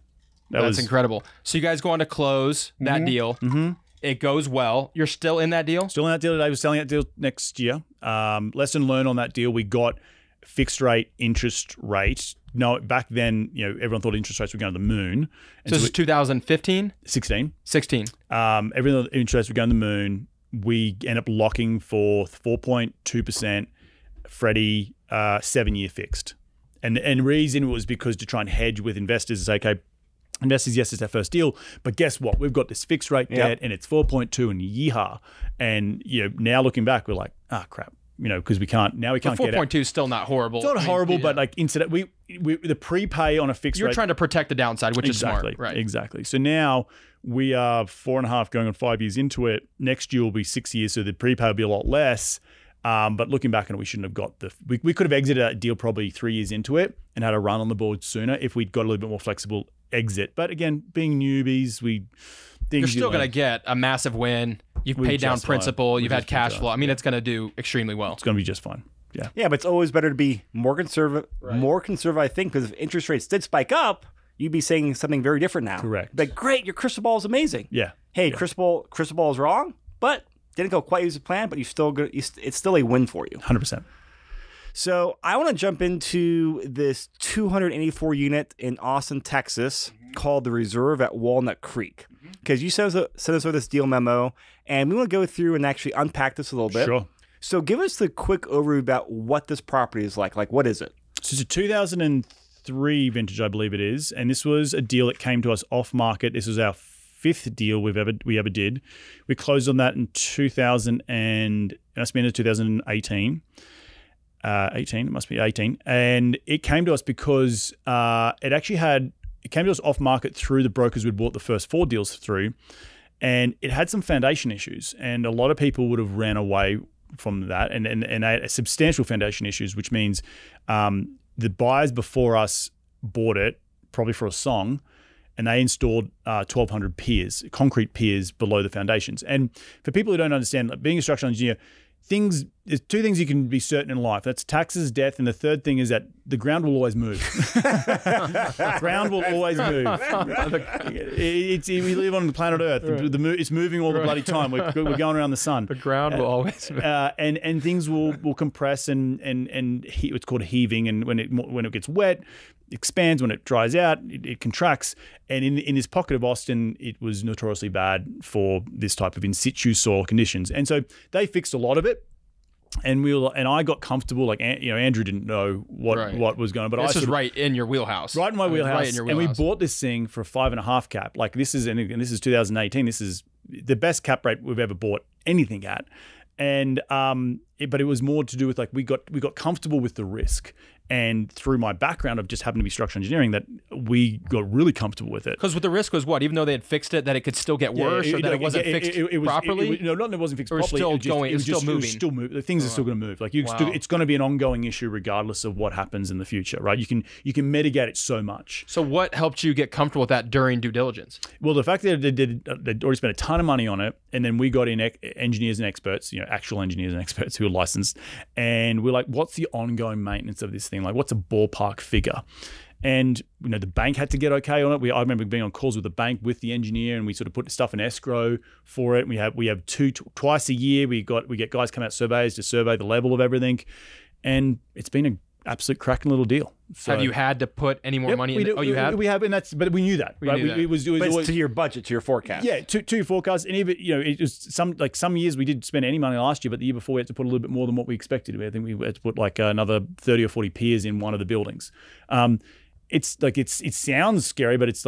that's incredible. So you guys go on to close that deal. Mm-hmm. It goes well. You're still in that deal? Still in that deal today. We're selling that deal next year. Lesson learned on that deal, we got fixed rate interest rate. No, back then, everyone thought interest rates were going to the moon. And so this is 2015? 16. 16. Everyone thought interest rates were going to the moon. We end up locking for 4.2% Freddie 7-year fixed. And reason was because to try and hedge with investors is, okay, investors, yes, it's our first deal, but guess what? We've got this fixed rate debt, and it's 4.2, and yeehaw. And now looking back, we're like, ah, crap, because we can't get it. 4.2 is still not horrible. It's not horrible, but like, instead, the prepay on a fixed rate. You're trying to protect the downside, which is smart, right? Exactly. So now we are 4.5 going on 5 years into it. Next year will be 6 years, so the prepay will be a lot less. But looking back on it, we shouldn't have got we could have exited that deal probably 3 years into it and had a run on the board sooner if we'd got a little bit more flexible exit. But again, being newbies, you're still going to get a massive win. You've paid down principal. You've had cash flow. I mean, it's going to do extremely well. It's going to be just fine. Yeah. Yeah, but it's always better to be more conservative. Right. More conservative, I think, because if interest rates did spike up, you'd be saying something very different now. Correct. But great, your crystal ball is amazing. Yeah. Hey, crystal ball is wrong, but didn't go quite as a plan, but it's still a win for you. 100%. So I want to jump into this 284 unit in Austin, Texas, called the Reserve at Walnut Creek, because you sent us over this deal memo, and we want to go through and actually unpack this a little bit. Sure. So give us the quick overview about what this property is like. Like, what is it? So it's a 2003 2003 vintage, I believe it is. And this was a deal that came to us off market. This was our fifth deal we ever did. We closed on that in 2018. 18. And it came to us because it came to us off market through the brokers we'd bought the first four deals through. And it had some foundation issues. And a lot of people would have ran away from that, and they had substantial foundation issues, which means the buyers before us bought it probably for a song, and they installed 1,200 piers, concrete piers below the foundations. And for people who don't understand, like being a structural engineer, there's two things you can be certain in life. That's taxes, death, and the third thing is that the ground will always move. Ground will always move. We live on the planet Earth. Right. It's moving all the bloody time. We're going around the sun. The ground will always move. And things will compress and it's called heaving. And when it gets wet, expands. When it dries out, it contracts. And in this pocket of Austin, it was notoriously bad for this type of in situ soil conditions. And so they fixed a lot of it. And I got comfortable. Like, you know, Andrew didn't know what was going on, but this was right in your wheelhouse, right in my wheelhouse. Right in your wheelhouse. And we bought this thing for a 5.5 cap. Like this is 2018. This is the best cap rate we've ever bought anything at. And but it was more to do with like we got comfortable with the risk. And through my background of just happened to be structural engineering, that we got really comfortable with it. Because what the risk was, what even though they had fixed it, that it could still get worse, or that it wasn't fixed properly. No, not that it wasn't fixed properly. It was still moving. The things are still going to move. Like it's going to be an ongoing issue regardless of what happens in the future, right? You can mitigate it so much. So what helped you get comfortable with that during due diligence? Well, the fact that they'd already spent a ton of money on it, and then we got in engineers and experts, you know, actual engineers and experts who are licensed, and we're like, what's the ongoing maintenance of this thing? Like, what's a ballpark figure? And you know, the bank had to get okay on it. I remember being on calls with the bank with the engineer, and we sort of put stuff in escrow for it. We have twice a year. We get guys come out surveys to survey the level of everything, and it's been an absolute cracking little deal. So, have you had to put any more money in? We have, and that's. But we knew that. Right? It was always, to your budget, to your forecast. Yeah, to your forecast, and even it was some years we didn't spend any money last year, but the year before we had to put a little bit more than what we expected. I think we had to put like another 30 or 40 piers in one of the buildings. It sounds scary, but it's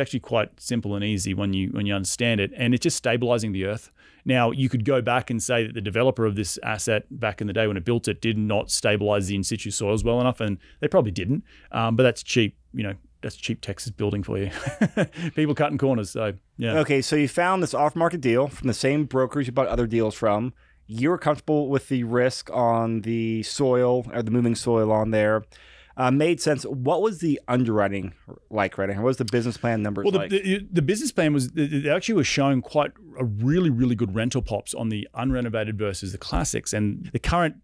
actually quite simple and easy when you understand it, and it's just stabilizing the earth. Now, you could go back and say that the developer of this asset back in the day when it built it did not stabilize the in situ soils well enough, and they probably didn't. But that's cheap, that's cheap Texas building for you. People cutting corners, so yeah. Okay, so you found this off-market deal from the same brokers you bought other deals from. You were comfortable with the risk on the soil, or the moving soil on there. Made sense. What was the underwriting like right now? What was the business plan numbers like? Well, the business plan was, they actually were showing quite a really, really good rental pops on the unrenovated versus the classics. And the current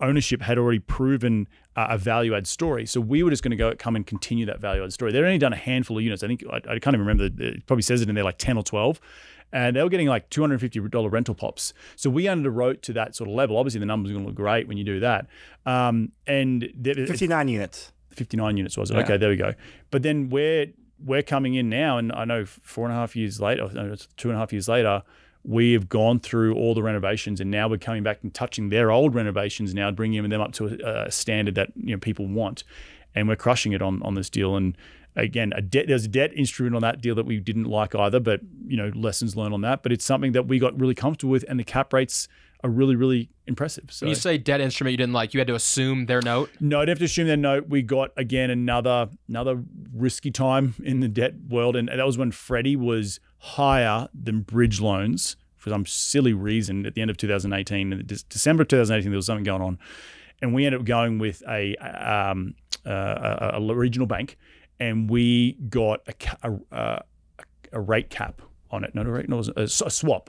ownership had already proven a value-add story. So we were just going to come and continue that value-add story. They'd only done a handful of units. I think, I can't even remember, it probably says it in there, like 10 or 12. And they were getting like $250 rental pops. So we underwrote to that sort of level. Obviously, the numbers are going to look great when you do that. And 59 units. 59 units was it? Yeah. Okay, there we go. But then we're coming in now, and I know 4.5 years later, or 2.5 years later, we have gone through all the renovations, and now we're coming back and touching their old renovations now, bringing them up to a standard that people want, and we're crushing it on this deal. And again, there's a debt instrument on that deal that we didn't like either, but lessons learned on that. But it's something that we got really comfortable with, and the cap rates are really, really impressive. So when you say debt instrument you didn't like, you had to assume their note? No, I'd have to assume their note. We got, again, another risky time in the debt world, and that was when Freddie was higher than bridge loans for some silly reason at the end of 2018. December of 2018, there was something going on, and we ended up going with a regional bank. And we got a rate cap on it. Not a rate, no, it was a swap.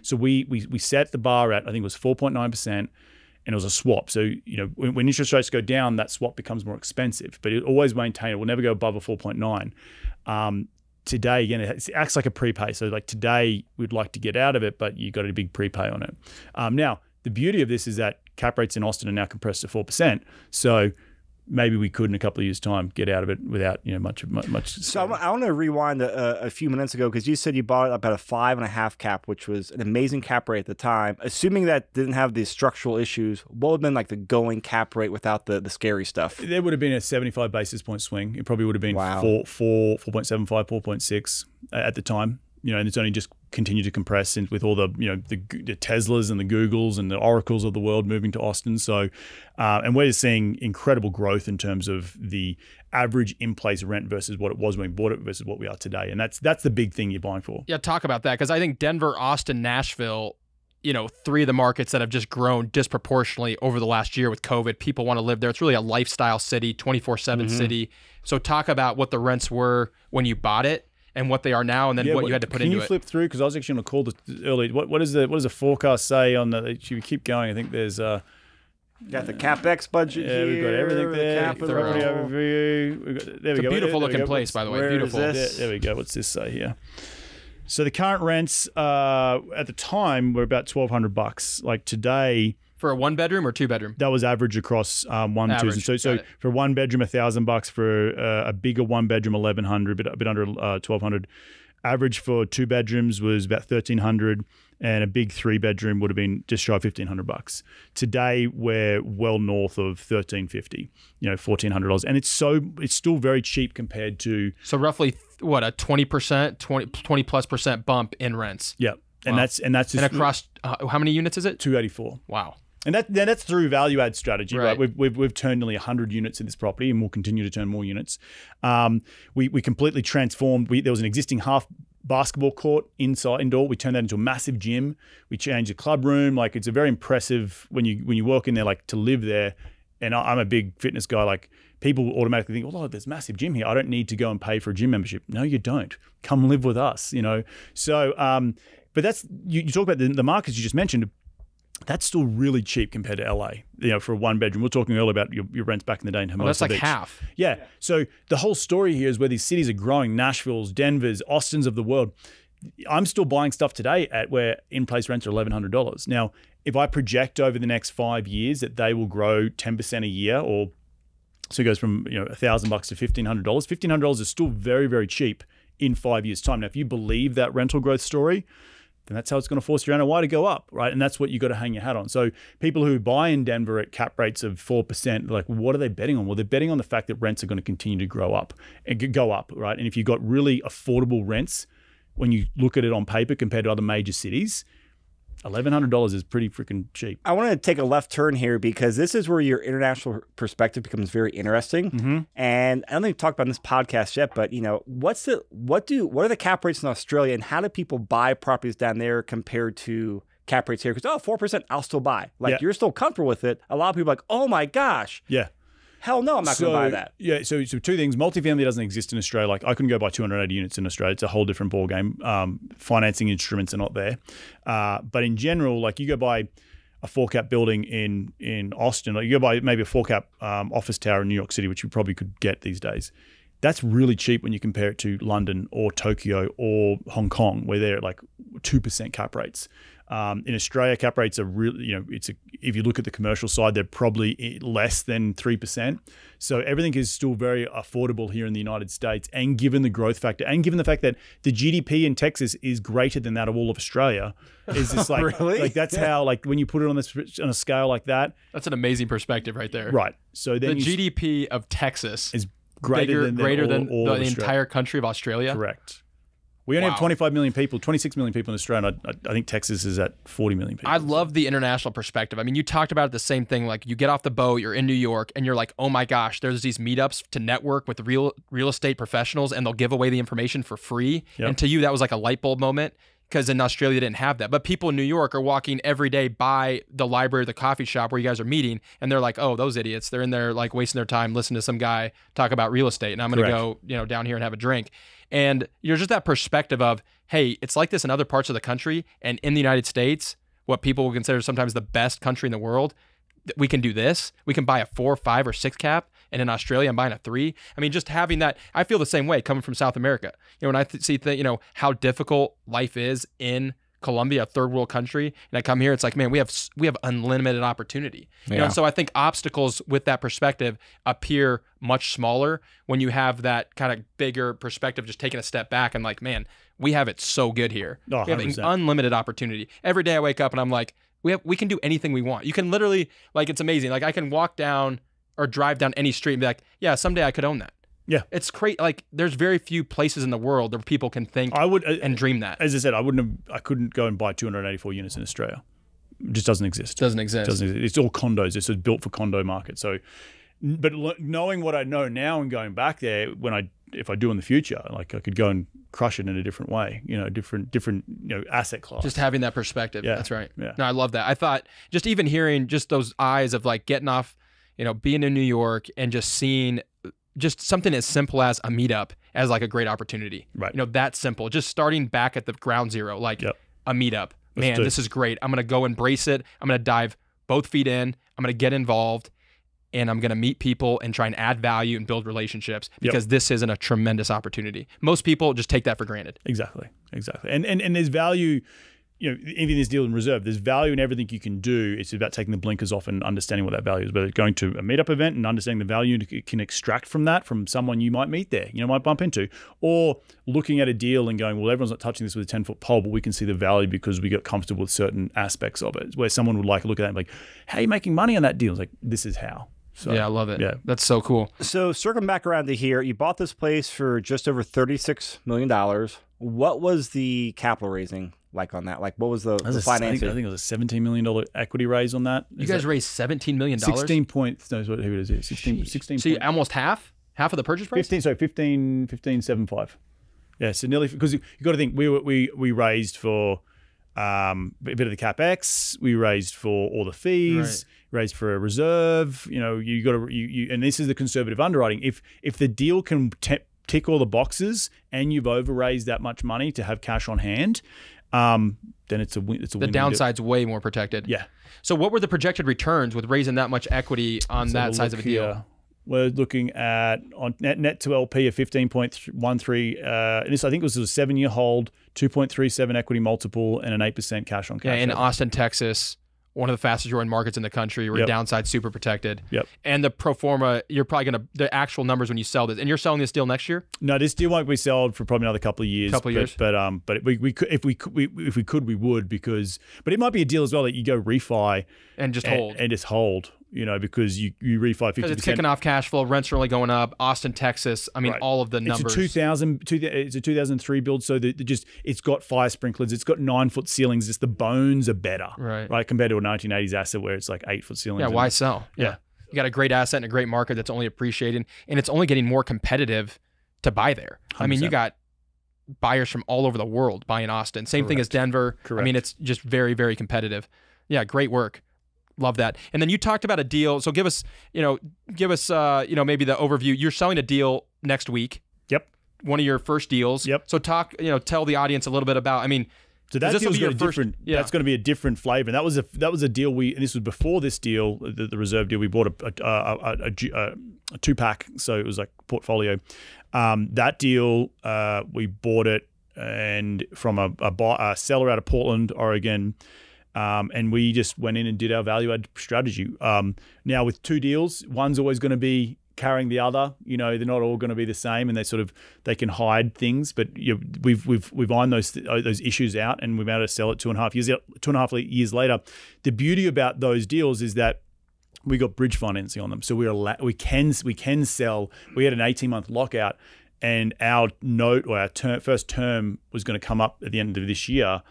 So we set the bar at, I think it was 4.9%, and it was a swap. So when interest rates go down, that swap becomes more expensive. But it always maintained, it will never go above a 4.9. Today, again, it acts like a prepay. So like today, we'd like to get out of it, but you got a big prepay on it. Now, the beauty of this is that cap rates in Austin are now compressed to 4%. So maybe we could in a couple of years' time get out of it without much. So I want to rewind a few minutes ago, because you said you bought it up at a 5.5 cap, which was an amazing cap rate at the time. Assuming that didn't have these structural issues, what would have been like the going cap rate without the scary stuff? There would have been a 75 basis point swing. It probably would have been 4.75, 4.6 at the time. And it's only just continued to compress since, with all the the Teslas and the Googles and the Oracles of the world moving to Austin. So, and we're seeing incredible growth in terms of the average in-place rent versus what it was when we bought it versus what we are today. And that's the big thing you're buying for. Yeah, talk about that, because I think Denver, Austin, Nashville, three of the markets that have just grown disproportionately over the last year with COVID. People want to live there. It's really a lifestyle city, 24/7 city. So talk about what the rents were when you bought it and what they are now, and then what you had to put into it. Can you flip through? Because I was actually on a call earlier. What does the forecast say on the? Should we keep going? I think there's got the CapEx budget here. We've got everything there. The property overview. There we go. Beautiful looking place, by the way. Beautiful. There we go. What's this say here? So the current rents at the time were about $1,200. Like today. For a one-bedroom or two-bedroom? That was average across one, twos, and so for one bedroom, $1,000. For a bigger one bedroom, $1,100, a bit under $1,200. Average for two bedrooms was about $1,300, and a big three bedroom would have been just shy of $1,500. Today we're well north of $1,350, $1,400, and it's still very cheap compared to. So roughly what, a 20% plus bump in rents. Yeah, and that's just, and across how many units is it? 284. Wow. And that's through value add strategy, right? We've turned nearly 100 units in this property, and we'll continue to turn more units. We completely transformed. There was an existing half basketball court indoor. We turned that into a massive gym. We changed the club room. Like, it's a very impressive when you walk in there, like, to live there. And I'm a big fitness guy. Like, people automatically think, oh, there's a massive gym here. I don't need to go and pay for a gym membership. No, you don't. Come live with us. So, but that's you talk about the markets you just mentioned. That's still really cheap compared to LA, for a one bedroom. We're talking earlier about your rents back in the day in Hermosa Beach. That's like half. Yeah. So the whole story here is where these cities are growing, Nashville's, Denver's, Austin's of the world. I'm still buying stuff today at where in-place rents are $1,100. Now, if I project over the next 5 years that they will grow 10% a year, or so it goes from $1,000 to $1,500. $1,500 is still very, very cheap in 5 years' time. Now, if you believe that rental growth story, then that's how it's going to force your NOI to go up, right? And that's what you got to hang your hat on. So people who buy in Denver at cap rates of 4%, like, what are they betting on? Well, they're betting on the fact that rents are going to continue to grow up and go up, right? And if you've got really affordable rents, when you look at it on paper compared to other major cities, $1,100 is pretty freaking cheap. I want to take a left turn here, because this is where your international perspective becomes very interesting. And I don't think we've talked about this podcast yet, but what are the cap rates in Australia, and how do people buy properties down there compared to cap rates here? Because 4%, I'll still buy. Like, you're still comfortable with it. A lot of people are like, oh my gosh. Yeah. Hell no, I'm not going to buy that. Yeah, so two things. Multifamily doesn't exist in Australia. Like, I couldn't go buy 280 units in Australia. It's a whole different ballgame. Financing instruments are not there. But in general, like, you go buy a four-cap building in Austin, like you go buy maybe a four-cap office tower in New York City, which you probably could get these days. That's really cheap when you compare it to London or Tokyo or Hong Kong, where they're at like 2% cap rates. In Australia, cap rates are really, if you look at the commercial side, they're probably less than 3%. So everything is still very affordable here in the United States. And given the growth factor, and given the fact that the GDP in Texas is greater than that of all of Australia, is just like, really? Like, that's how, like, when you put it on a scale like that. That's an amazing perspective right there. Right. So then the GDP of Texas is greater than the entire country of Australia. Correct. We only have 25 million people, 26 million people in Australia, and I think Texas is at 40 million people. I love the international perspective. I mean, you talked about the same thing. Like, you get off the boat, you're in New York, and you're like, oh my gosh, there's these meetups to network with real estate professionals, and they'll give away the information for free. Yep. And to you, that was like a light bulb moment, because in Australia, they didn't have that. But people in New York are walking every day by the library, the coffee shop where you guys are meeting, and they're like, oh, those idiots. They're in there like wasting their time listening to some guy talk about real estate, and I'm going to go down here and have a drink. And you're just that perspective of, hey, it's like this in other parts of the country, and in the United States, what people will consider sometimes the best country in the world, we can do this. We can buy a 4, 5, or 6 cap, and in Australia, I'm buying a 3. I mean, just having that, I feel the same way coming from South America. When I see how difficult life is in Colombia, a third world country, and I come here, it's like, man, we have unlimited opportunity. Yeah. You know, and so I think obstacles with that perspective appear much smaller when you have that kind of bigger perspective, just taking a step back and like, man, we have it so good here. Oh, we have an unlimited opportunity. Every day I wake up and I'm like, we can do anything we want. You can literally, like, it's amazing. Like I can walk down or drive down any street and be like, yeah, someday I could own that. Yeah, it's great. Like, there's very few places in the world where people can think and dream that. As I said, I couldn't go and buy 284 units in Australia. It just doesn't exist. Doesn't exist. It's all condos. It's built for condo market. So, but knowing what I know now and going back there, if I do in the future, like I could go and crush it in a different way. You know, different, you know, asset class. Just having that perspective. Yeah, that's right. Yeah. No, I love that. I thought just even hearing just those eyes of like getting off, you know, being in New York and just seeing. Just something as simple as a meetup as like a great opportunity, right? You know, that simple. Just starting back at the ground zero, like a meetup. Man, this is great. I'm gonna go embrace it. I'm gonna dive both feet in. I'm gonna get involved, and I'm gonna meet people and try and add value and build relationships because this isn't a tremendous opportunity. Most people just take that for granted. Exactly, exactly. And there's value. You know, even this deal in Reserve, there's value in everything you can do. It's about taking the blinkers off and understanding what that value is. Whether going to a meetup event and understanding the value you can extract from that, from someone you might meet there, you know, might bump into, or looking at a deal and going, well, everyone's not touching this with a 10-foot pole, but we can see the value because we got comfortable with certain aspects of it. Where someone would like look at that and be like, how are you making money on that deal? It's like, this is how. So, yeah, I love it. Yeah, that's so cool. So circling back around to here, you bought this place for just over $36 million. What was the capital raising like on that? Like, what was the financing? I think it was a $17 million equity raise on that. You guys raised $17 million? 16 points. No, what it is. 16 so almost half of the purchase price? 15, so 15.75. Yeah, so nearly, because you got to think, we raised for a bit of the CapEx, we raised for all the fees, raised for a reserve, you know, you got to, and this is the conservative underwriting. If the deal can tick all the boxes and you've overraised that much money to have cash on hand, then it's a win. The downside's way more protected. Yeah. So what were the projected returns with raising that much equity on that size of a deal? We're looking at on net to LP of 15.13. And this, I think, was a 7-year hold, 2.37 equity multiple, and an 8% cash on cash. Yeah, in Austin, Texas, one of the fastest growing markets in the country, where downside's super protected. Yep. And the pro forma, you're probably going to, the actual numbers when you sell this, and you're selling this deal next year? No, this deal won't be sold for probably another couple of years. But if we could, we would, because, but it might be a deal as well that you go refi and just hold. And just hold. You know, because you refi 50%. It's kicking off cash flow, rents are only going up. Austin, Texas, I mean, all of the numbers. It's a 2003 build, so it's got fire sprinklers, it's got 9-foot ceilings, just the bones are better, right? Compared to a 1980s asset where it's like 8-foot ceilings. Yeah, why sell? Yeah, you got a great asset and a great market that's only appreciating, and it's only getting more competitive to buy there. 100%. I mean, you got buyers from all over the world buying Austin. Same thing as Denver. Correct. I mean, it's just very, very competitive. Yeah, great work. Love that. And then you talked about a deal. So give us, maybe the overview. You're selling a deal next week. Yep. One of your first deals. Yep. So tell the audience a little bit about, I mean, so that deal is going to be different. Yeah. That's going to be a different flavor. And that was a deal and this was before this deal, the Reserve deal. We bought a 2-pack, so it was like portfolio. That deal, we bought it and from a seller out of Portland, Oregon. And we just went in and did our value add strategy. Now with two deals, one's always going to be carrying the other. You know, they're not all going to be the same, and they can hide things. But we've ironed those issues out, and we've been able to sell it 2.5 years later. The beauty about those deals is that we got bridge financing on them, so we can sell. We had an 18-month lockout, and our note or our first term was going to come up at the end of this year.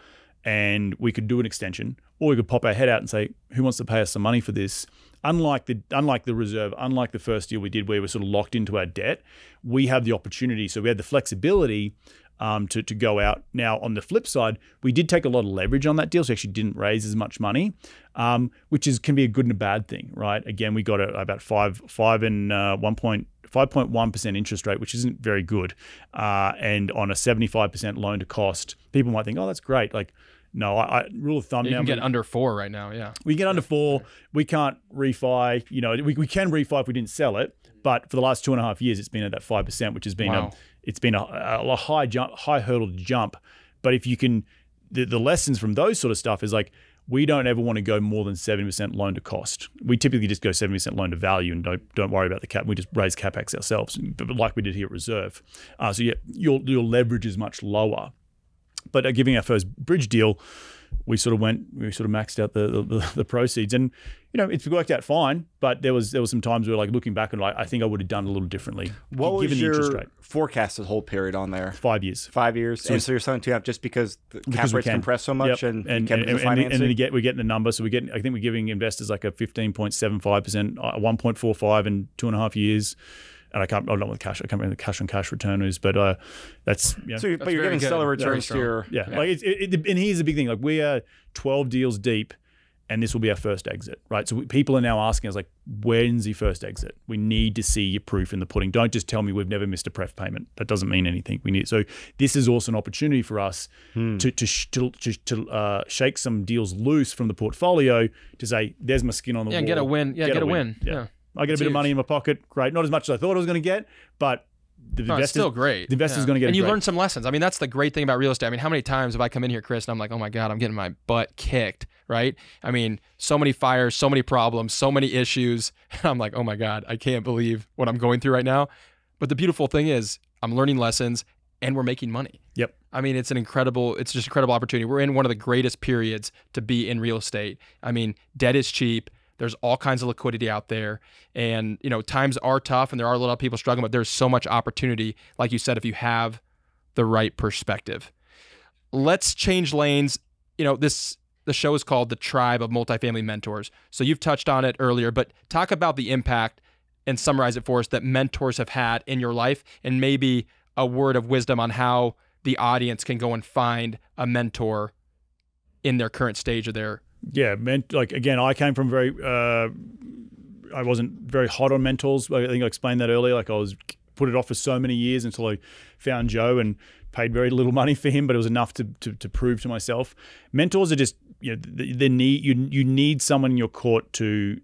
And we could do an extension, or we could pop our head out and say, who wants to pay us some money for this? Unlike the Reserve, unlike the first deal we did where we're sort of locked into our debt, we have the opportunity. So we had the flexibility to go out. Now, on the flip side, we did take a lot of leverage on that deal. So we actually didn't raise as much money, which can be a good and a bad thing, right? Again, we got about 5.1% interest rate, which isn't very good. And on a 75% loan to cost, people might think, oh, that's great. Like, no, I rule of thumb. You can get under 4 right now, yeah. We get under 4. We can't refi. You know, we can refi if we didn't sell it, but for the last 2.5 years, it's been at that 5%, which has been a high hurdle to jump. But if you can the lessons from those sort of stuff is like, we don't ever want to go more than 70% loan to cost. We typically just go 70% loan to value and don't worry about the cap. We just raise CapEx ourselves, like we did here at Reserve. So yeah, your leverage is much lower. But giving our first bridge deal, we sort of maxed out the proceeds, and you know, it's worked out fine. But there was some times where, like, looking back and like, I think I would have done a little differently. What was your forecasted whole period on there? 5 years. 5 years. So, and so you're selling 2.5 just because the cap rates compressed so much, and we're getting the number. So I think we're giving investors like a 15.75%, 1.45 in 2.5 years. And I don't know what cash, I can't remember the cash on cash return is, but that's, you know. So, but you're getting stellar returns to your. Yeah. Yeah. Like and here's the big thing. Like, we are 12 deals deep and this will be our first exit, right? So people are now asking us, like, when's the first exit? We need to see your proof in the pudding. Don't just tell me we've never missed a pref payment. That doesn't mean anything. We need, so this is also an opportunity for us to shake some deals loose from the portfolio to say, there's my skin on the wall. Yeah, get a win. Yeah, get a win. Yeah. Yeah. I get a bit of money in my pocket. Great. Not as much as I thought I was going to get, but it's still great. The investor's going to get it. And you learn some lessons. I mean, that's the great thing about real estate. I mean, how many times have I come in here, Chris, and I'm like, oh my God, I'm getting my butt kicked, right? I mean, so many fires, so many problems, so many issues. And I'm like, oh my God, I can't believe what I'm going through right now. But the beautiful thing is I'm learning lessons and we're making money. Yep. I mean, it's just an incredible opportunity. We're in one of the greatest periods to be in real estate. I mean, debt is cheap. There's all kinds of liquidity out there, and you know, times are tough and there are a lot of people struggling, but there's so much opportunity, like you said, if you have the right perspective. Let's change lanes. You know, the show is called The Tribe of Multifamily Mentors. So you've touched on it earlier, but talk about the impact and summarize it for us that mentors have had in your life, and maybe a word of wisdom on how the audience can go and find a mentor in their current stage of their. Yeah, like, again, I came from very, I wasn't very hot on mentors. I think I explained that earlier. Like, I was put it off for so many years until I found Joe and paid very little money for him, but it was enough to prove to myself. Mentors are just, you know, you need someone in your court to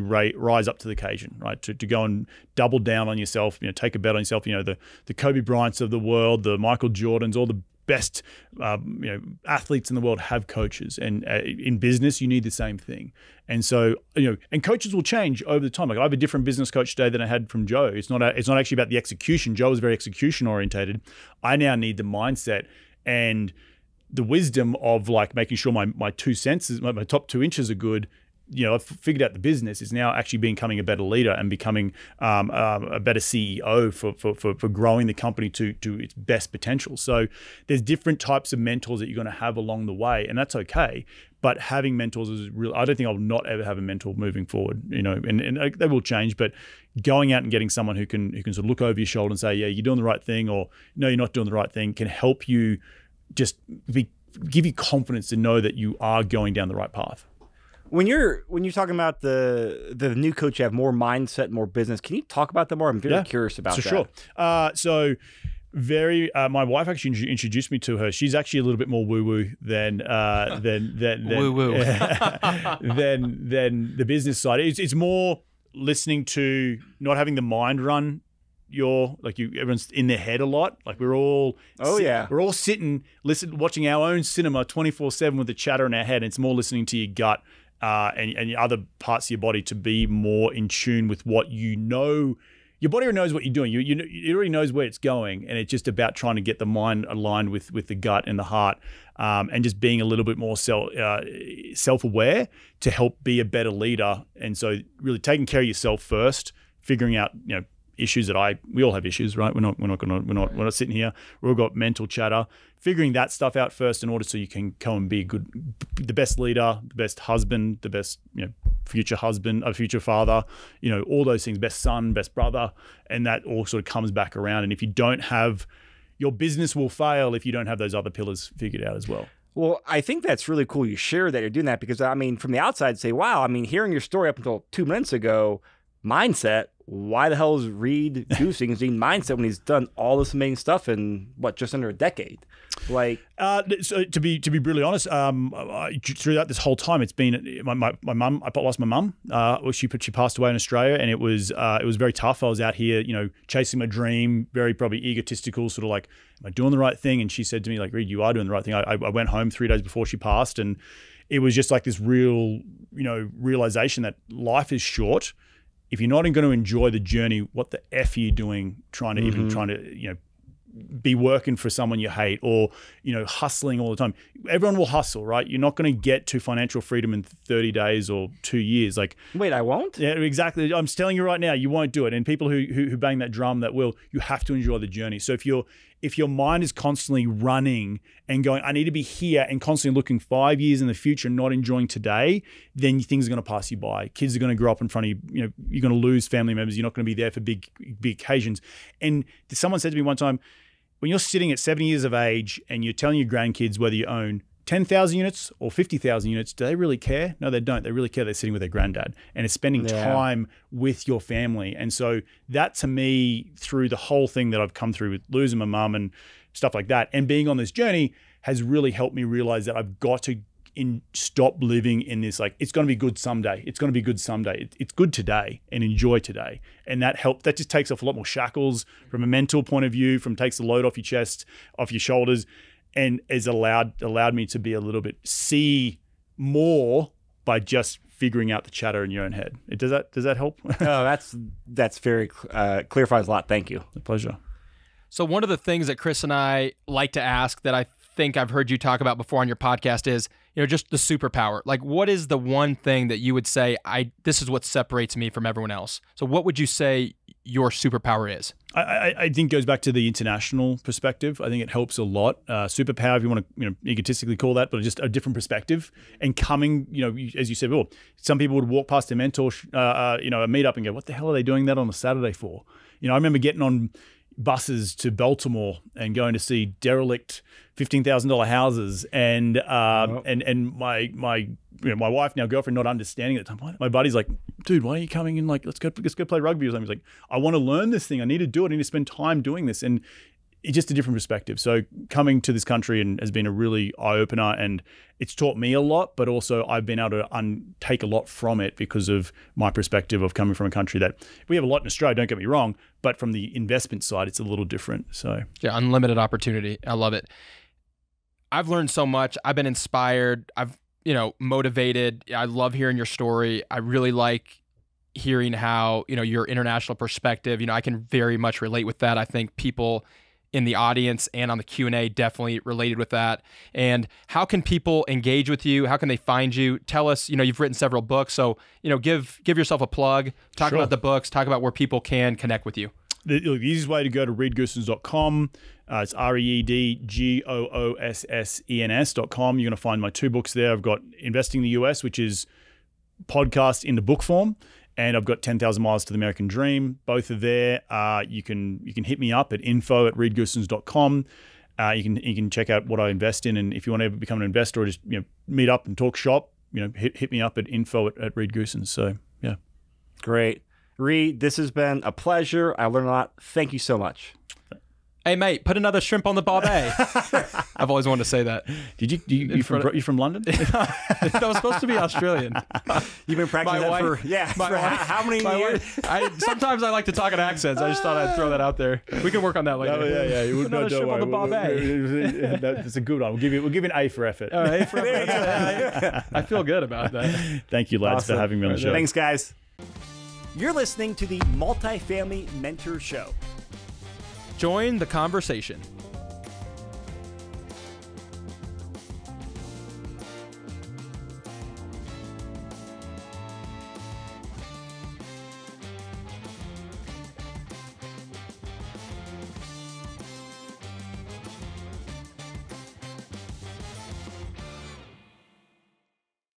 rise up to the occasion, right? To go and double down on yourself, you know, take a bet on yourself. You know, the Kobe Bryants of the world, the Michael Jordans, all the best you know, athletes in the world have coaches, and in business you need the same thing. And so, you know, and coaches will change over the time. Like, I have a different business coach today than I had from Joe. It's not actually about the execution. Joe was very execution orientated. I now need the mindset and the wisdom of, like, making sure my two senses, my top 2 inches are good. You know, I've figured out the business is now actually becoming a better leader and becoming a better CEO for growing the company to its best potential. So there's different types of mentors that you're going to have along the way, and that's okay. But having mentors is real. I don't think I'll not ever have a mentor moving forward, you know, and they will change. But going out and getting someone who can sort of look over your shoulder and say, yeah, you're doing the right thing, or no, you're not doing the right thing, can help you just give you confidence to know that you are going down the right path. When you're talking about the new coach, you have more mindset, more business. Can you talk about that more? I'm very curious about that. Sure. So my wife actually introduced me to her. She's actually a little bit more woo-woo than the business side. It's more listening to, not having the mind run. Everyone's in their head a lot. Like, we're all sitting, watching our own cinema 24/7 with the chatter in our head. And it's more listening to your gut. And other parts of your body to be more in tune with what you know. Your body already knows what you're doing. It already knows where it's going, and it's just about trying to get the mind aligned with the gut and the heart, and just being a little bit more self-aware to help be a better leader. And so, really taking care of yourself first, figuring out, you know, issues that we all have issues, right? We're not sitting here. We've all got mental chatter. Figuring that stuff out first in order so you can go and be the best leader, the best husband, the best, you know, future husband, a future father, you know, all those things, best son, best brother, and that all sort of comes back around. And if you don't have, your business will fail if you don't have those other pillars figured out as well. Well, I think that's really cool you share that you're doing that, because I mean, from the outside, say, wow, I mean, hearing your story up until 2 minutes ago, mindset why the hell is Reed Goossens the mindset when he's done all this amazing stuff in what, just under a decade? Like, so to be brutally honest, throughout this whole time, it's been my mum. I lost my mum. She passed away in Australia, and it was very tough. I was out here, you know, chasing my dream, very probably egotistical, sort of like, am I doing the right thing? And she said to me, like, Reed, you are doing the right thing. I went home 3 days before she passed, and it was just like this real, you know, realization that life is short. If you're not going to enjoy the journey, what the F are you doing trying to even trying to, you know, be working for someone you hate, or, you know, hustling all the time? Everyone will hustle, right? You're not going to get to financial freedom in 30 days or 2 years. Like, wait, I won't? Yeah, exactly. I'm telling you right now, you won't do it. And people who bang that drum that will, you have to enjoy the journey. So if your mind is constantly running and going, I need to be here, and constantly looking 5 years in the future, not enjoying today, then things are going to pass you by. Kids are going to grow up in front of you. You know, you're going to lose family members. You're not going to be there for big occasions. And someone said to me one time, when you're sitting at 70 years of age and you're telling your grandkids whether you own 10,000 units or 50,000 units, do they really care? No, they don't. They really care. They're sitting with their granddad, and it's spending time with your family. And so that, to me, through the whole thing that I've come through with losing my mum and stuff like that, and being on this journey, has really helped me realize that I've got to stop living in this, like, it's going to be good someday. It's going to be good someday. It's good today, and enjoy today. And that helps. That just takes off a lot more shackles from a mental point of view, takes the load off your chest, off your shoulders, and has allowed me to be a little bit, see more by just figuring out the chatter in your own head. Does that help? Oh, that's very clarifies a lot. Thank you. A pleasure. So one of the things that Chris and I like to ask, that I think I've heard you talk about before on your podcast, is, you know, just the superpower. Like, what is the one thing that you would say, this is what separates me from everyone else? So what would you say your superpower is? I think it goes back to the international perspective. I think it helps a lot. Superpower, if you want to, you know, egotistically call that, but just a different perspective. And coming, you know, as you said, well, some people would walk past their mentor, you know, a meetup, and go, what the hell are they doing that on a Saturday for? You know, I remember getting on buses to Baltimore and going to see derelict $15,000 houses, and my wife, now girlfriend, not understanding at the time. My buddy's like, dude, why are you coming in? Like, let's go play rugby or something. He's like, I want to learn this thing. I need to do it. I need to spend time doing this. And it's just a different perspective. So coming to this country and has been a really eye opener, and it's taught me a lot, but also I've been able to take a lot from it because of my perspective of coming from a country that we have a lot in Australia, don't get me wrong, but from the investment side, it's a little different. So yeah, unlimited opportunity. I love it. I've learned so much. I've been inspired. I've, you know, motivated. I love hearing your story. I really like hearing how, you know, your international perspective, you know, I can very much relate with that. I think people in the audience and on the Q&A definitely related with that. And how can people engage with you? How can they find you? Tell us, you know, you've written several books, so, you know, give yourself a plug, talk about the books, talk about where people can connect with you. The easiest way to go to reedgoossens.com. It's reedgoossens.com. You're going to find my two books there. I've got Investing in the US, which is podcast in the book form, and I've got 10,000 Miles to the American Dream. Both are there. You can hit me up at info@reedgoossens.com. You can check out what I invest in, and if you want to become an investor or just, you know, meet up and talk shop, you know, hit me up at info@reedgoossens. So yeah, great. Reed, this has been a pleasure. I learned a lot. Thank you so much. Hey mate, put another shrimp on the barbet. I've always wanted to say that. Did you from London? That was supposed to be Australian. You've been practicing that for how many years? Sometimes I like to talk in accents. I just thought I'd throw that out there. We can work on that later. Oh yeah, yeah. Another shrimp on the barbet. That's a good one. We'll give you an A for effort. A for effort. I feel good about that. Thank you, lads, for having me on the show. Thanks, guys. You're listening to the Multifamily Mentor Show. Join the conversation.